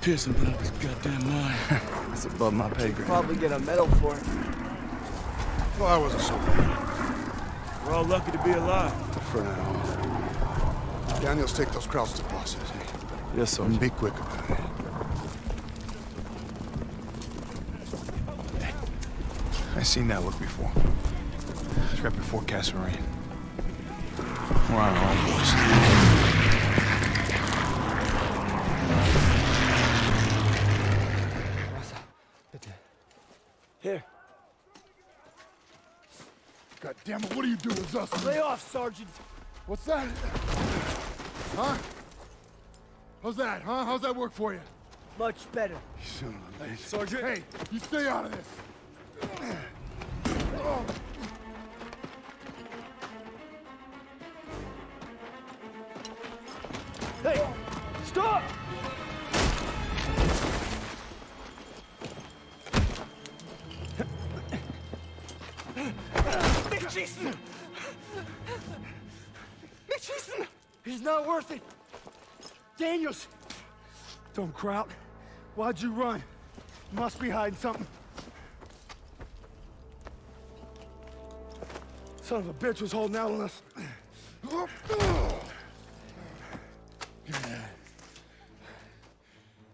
Piercing, but I was goddamn lying. It's above my pay grade. Probably get a medal for it. Well, I wasn't so bad. We're all lucky to be alive. For now. Daniels, take those crowds to bosses. Eh? Yes, sir. And be quick about it. Hey, I seen that look before. It's right before Kasserine. We're on our own, boys. Damn it, what are you doing with us? Lay off, Sergeant! What's that? Huh? How's that, huh? How's that work for you? Much better. You son of a bitch. Sergeant! Hey, you stay out of this! Hey, stop! Nicht schießen! Nicht schießen! He's not worth it! Daniels! Dumb Kraut, why'd you run? Must be hiding something. Son of a bitch was holding out on us. What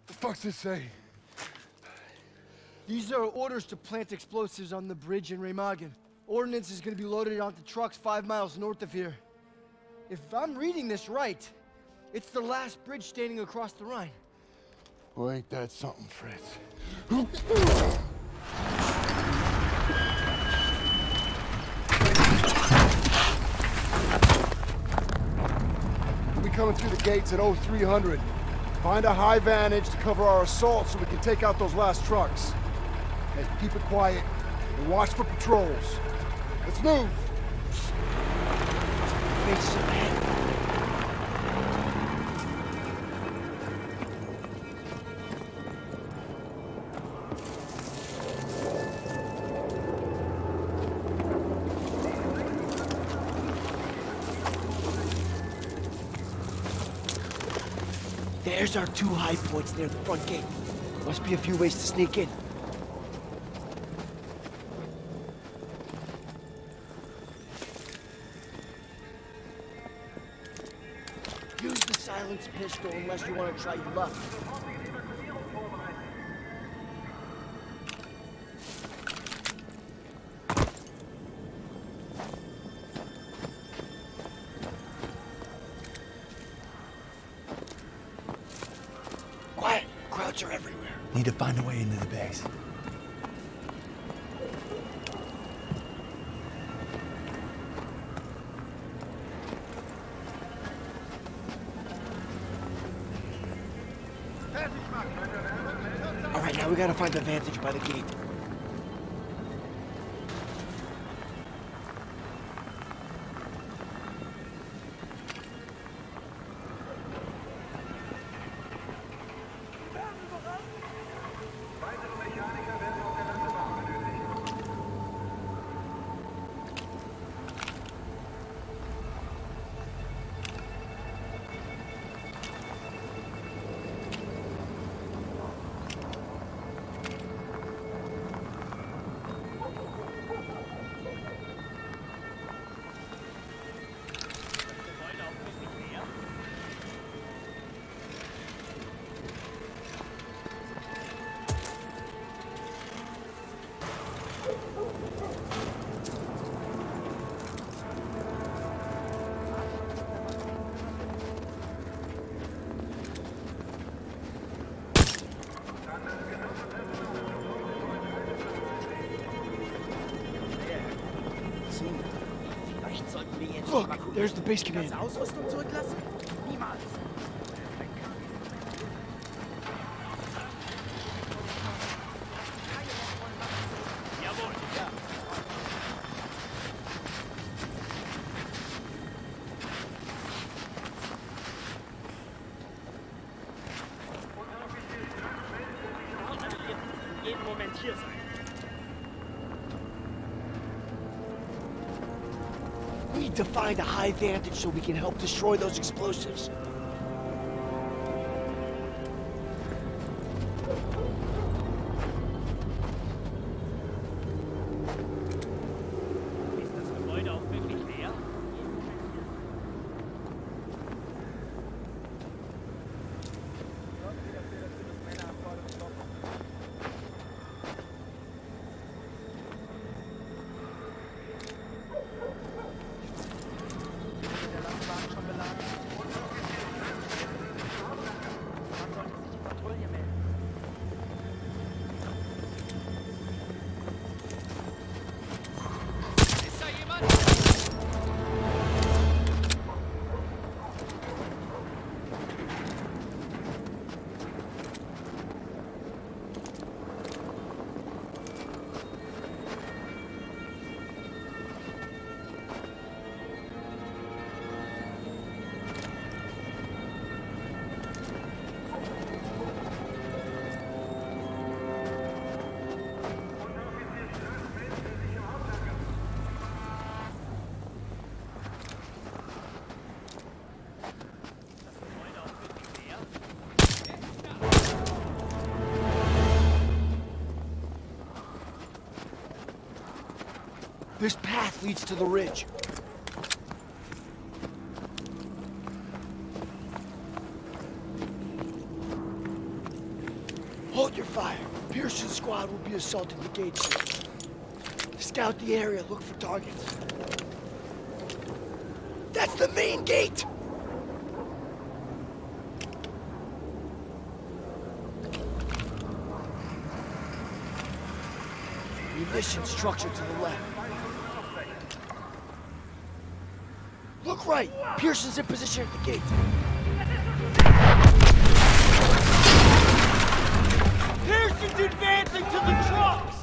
the fuck's this say? These are orders to plant explosives on the bridge in Remagen. Ordnance is gonna be loaded onto trucks 5 miles north of here. If I'm reading this right, it's the last bridge standing across the Rhine. Well, ain't that something, Fritz? We'll be coming through the gates at 0300. Find a high vantage to cover our assault so we can take out those last trucks. Hey, keep it quiet and watch for patrols. Let's move! There's our two high points near the front gate. Must be a few ways to sneak in. Use the silenced pistol unless you want to try your luck. Need to find a way into the base. All right, now we gotta find the vantage by the gate. Look, there's the base command. To find a high vantage so we can help destroy those explosives. This path leads to the ridge. Hold your fire. Pearson's squad will be assaulting the gate soon. Scout the area, look for targets. That's the main gate! Munition structure to the left. Look right! Pearson's in position at the gate. Pearson's advancing to the trucks!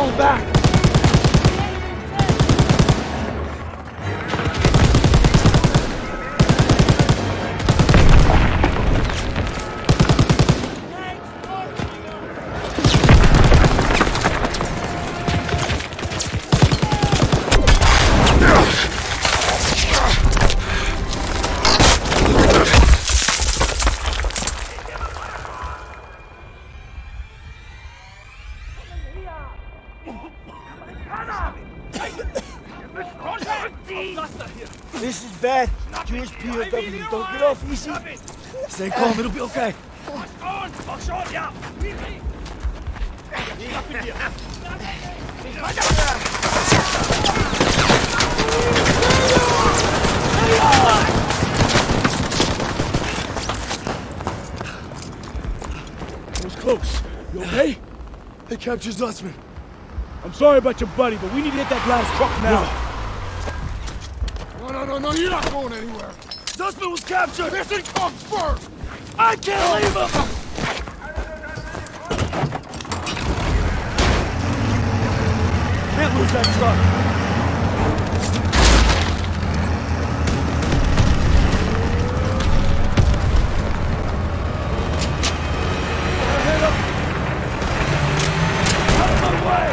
fall back! This is bad. Jewish POWs don't get off easy. Stay calm, it'll be okay. It was close. You okay? They captured Zussman. I'm sorry about your buddy, but we need to hit that last truck now. No, you're not going anywhere. Zussman was captured. Listen, come first. I can't leave him. Can't lose that truck. Out of my way.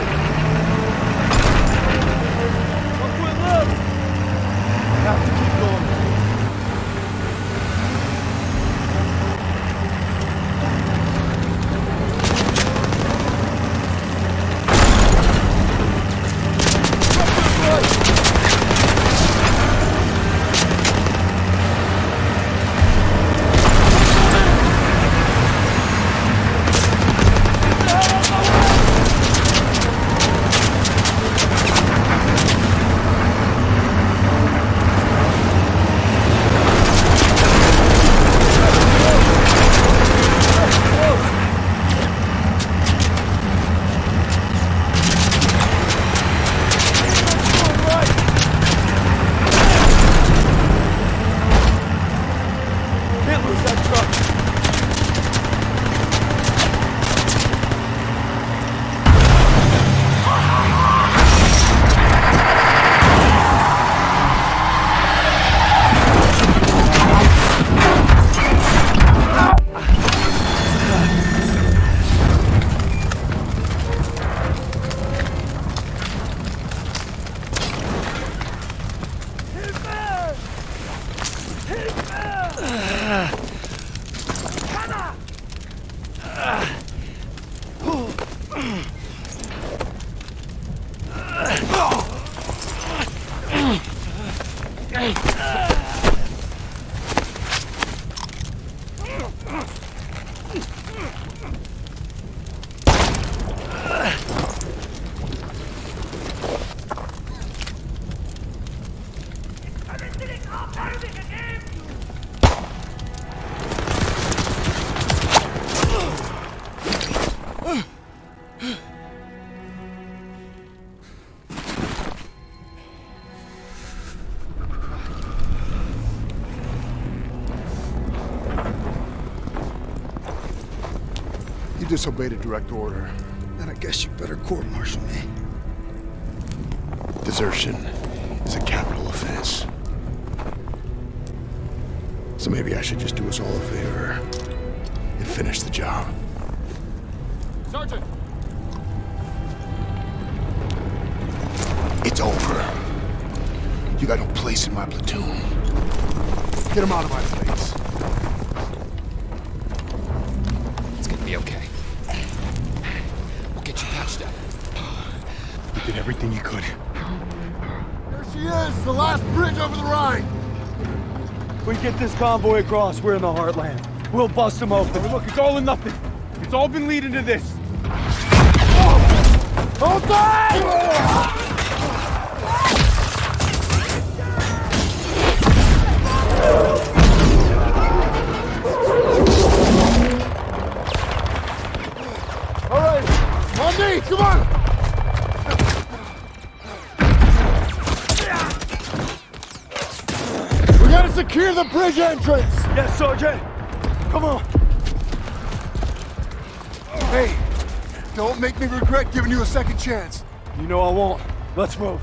Disobeyed a direct order. Then I guess you better court-martial me. Desertion is a capital offense. So maybe I should just do us all a favor and finish the job. Sergeant! It's over. You got no place in my platoon. Get him out of my place. It's gonna be okay. You did everything you could. There she is, the last bridge over the Rhine. We get this convoy across, we're in the heartland. We'll bust them open. Look, it's all or nothing. It's all been leading to this. Don't die! Come on! We gotta secure the bridge entrance! Yes, Sergeant! Come on! Hey, Don't make me regret giving you a second chance. You know I won't. Let's move.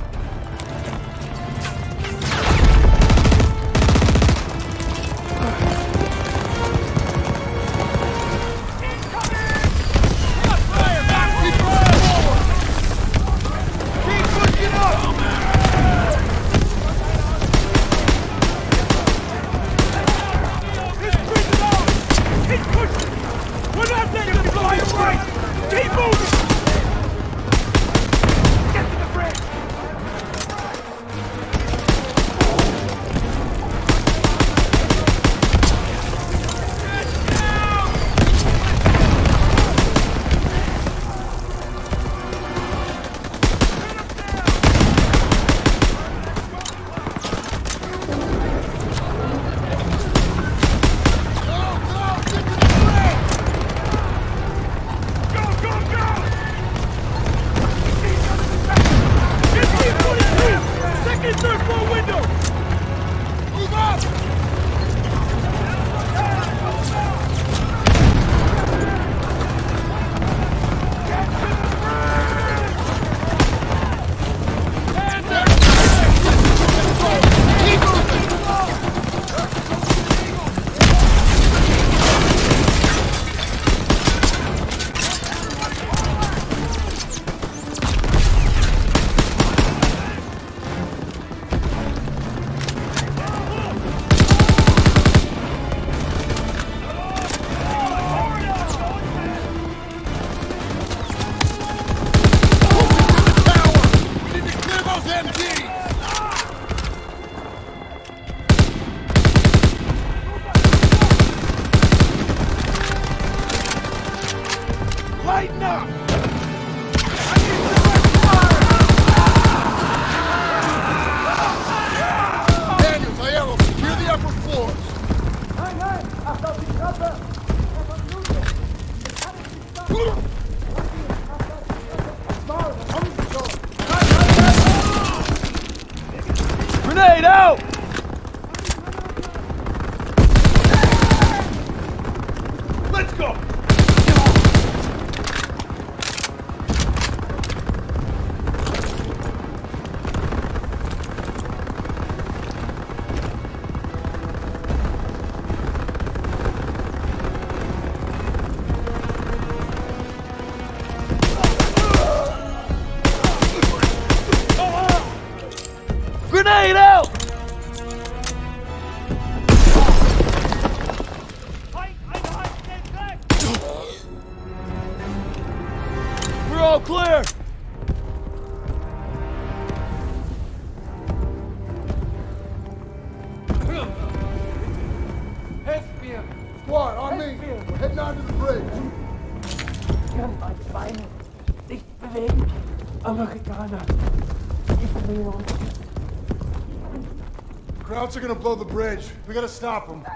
Are gonna blow the bridge. We gotta stop them.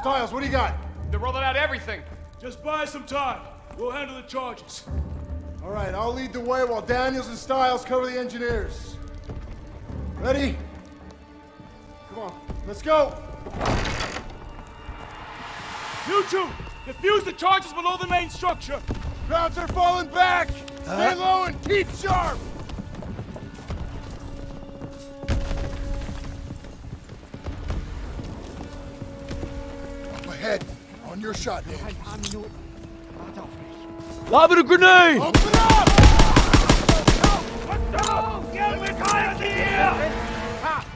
Stiles, what do you got? They're rolling out everything. Just buy some time. We'll handle the charges. All right, I'll lead the way while Daniels and Stiles cover the engineers. Ready? Come on, let's go. You two, defuse the charges below the main structure. Crowds are falling back. Stay low and keep sharp. Your shot, man. Lob it a grenade! Open up! Get me out of here!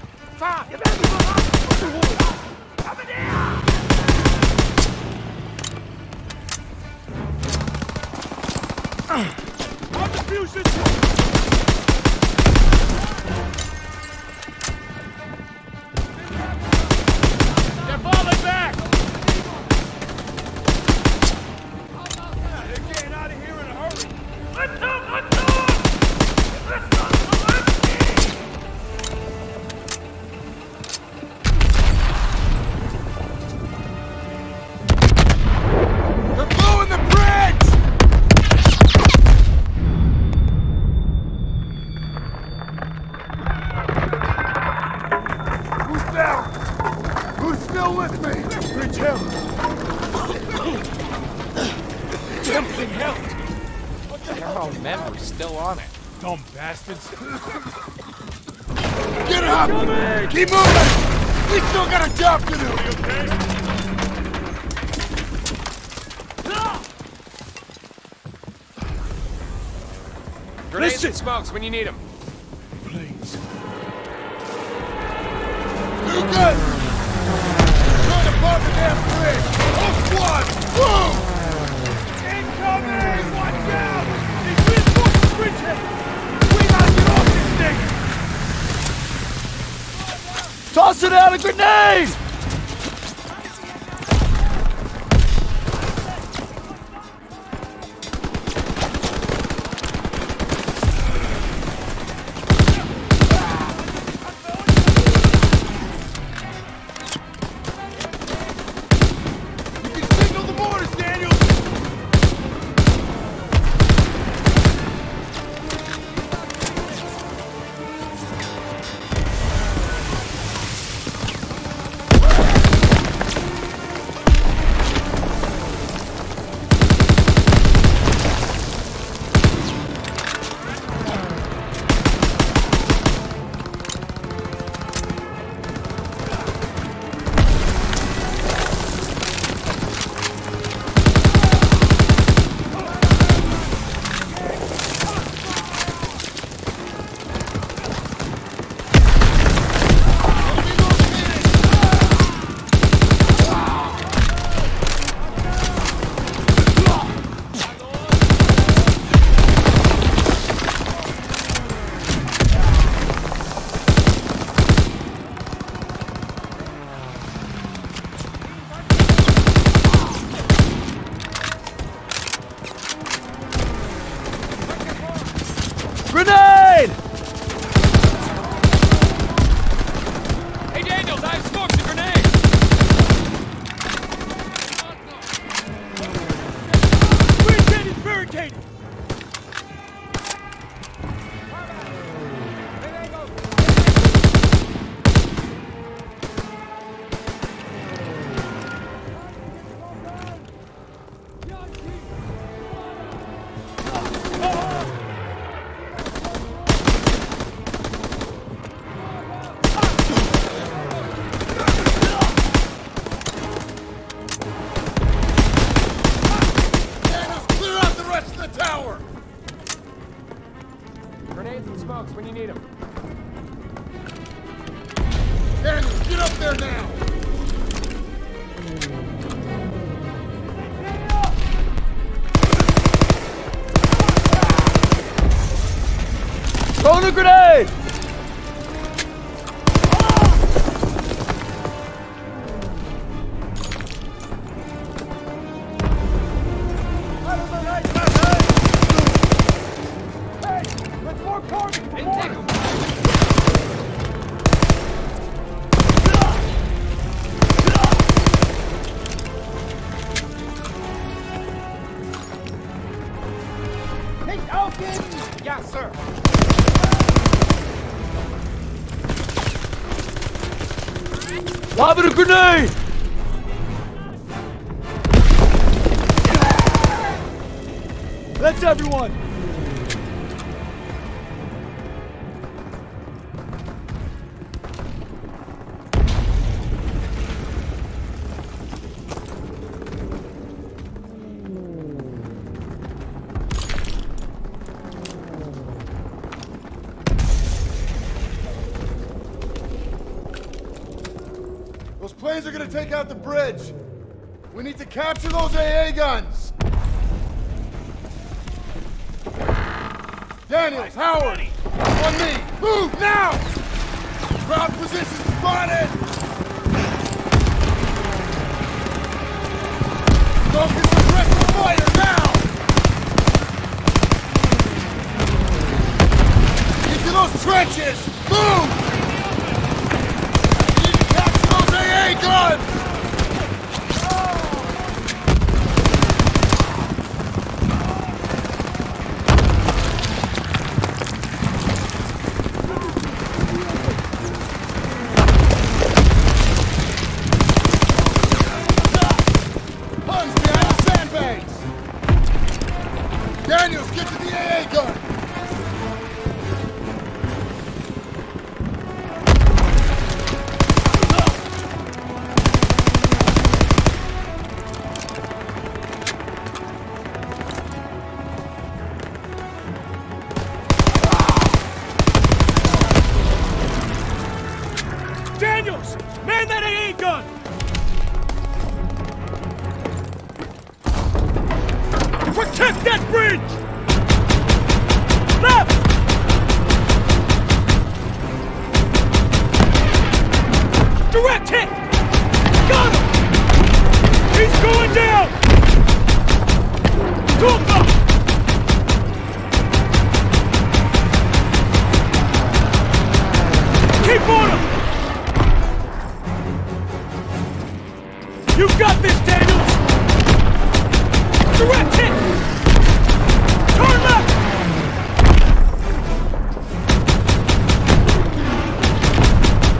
They're falling back! still on it. Dumb bastards. Get up! Keep moving! We still got a job to do! Okay? Grenades and smokes when you need them. Please. Stukas! Trying to pop the damn bridge! Off squad! Boom! Incoming! Watch out! These bridge fucking bridgehead! We gotta get off this thing! Toss it out, a grenade! Grenade! That's everyone! They're gonna take out the bridge. We need to capture those AA guns. Daniels, Howard, on me. Move now. Crowd position spotted. Focus on direct fire now. Into those trenches. Move. Guns! Punch behind the sandbags! Daniels, get to the AA gun! Ellos! Men that ain't gun! Protect that bridge! Left! Direct hit! Got him! He's going down! Tupa! Keep on him! You've got this, Daniels! Direct hit! Turn left!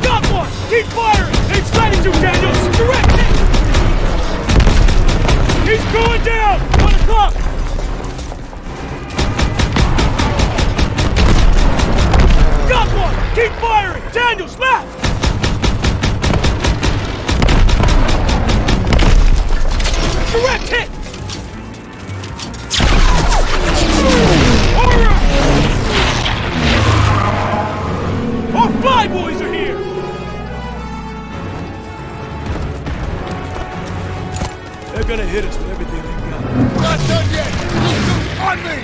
Got one! Keep firing! They've sighted you, Daniels! Direct hit! He's going down! 1 o'clock! Got one! Keep firing! Daniels, left! Direct hit! All right! Our fly boys are here! They're gonna hit us with everything they've got. Not done yet! You shoot on me!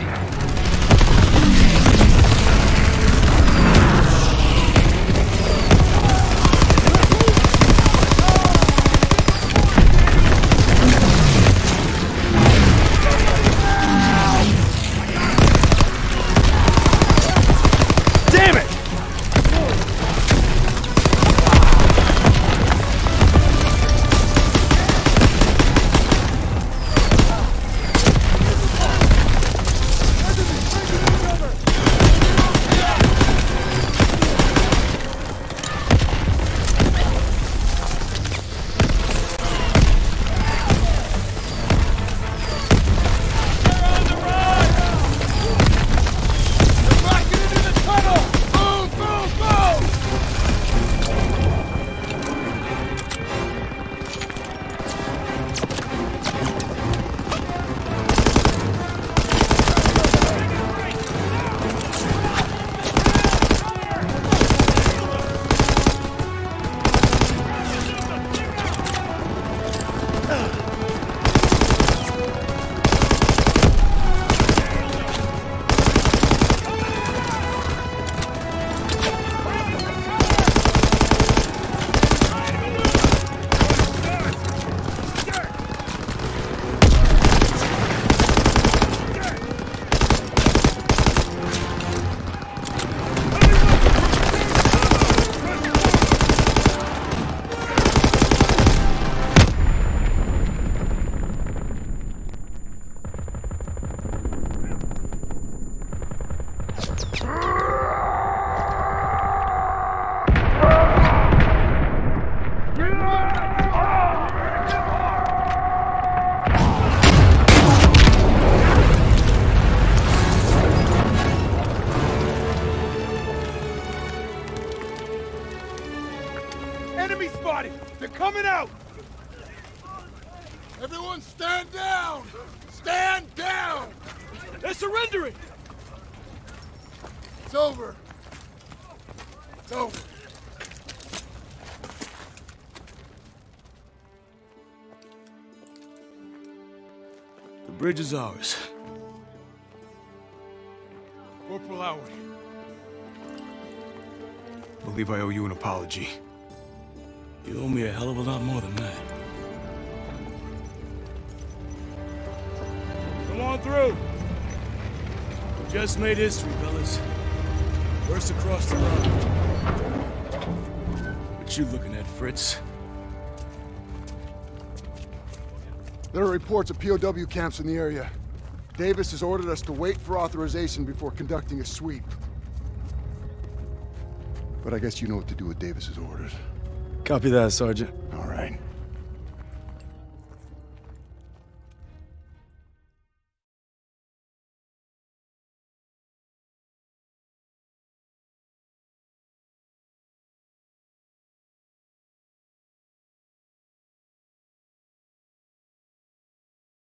The bridge is ours. Corporal Howard. I believe I owe you an apology. You owe me a hell of a lot more than that. Come on through. We just made history, fellas. First across the line. What you looking at, Fritz? There are reports of POW camps in the area. Davis has ordered us to wait for authorization before conducting a sweep. But I guess you know what to do with Davis's orders. Copy that, Sergeant.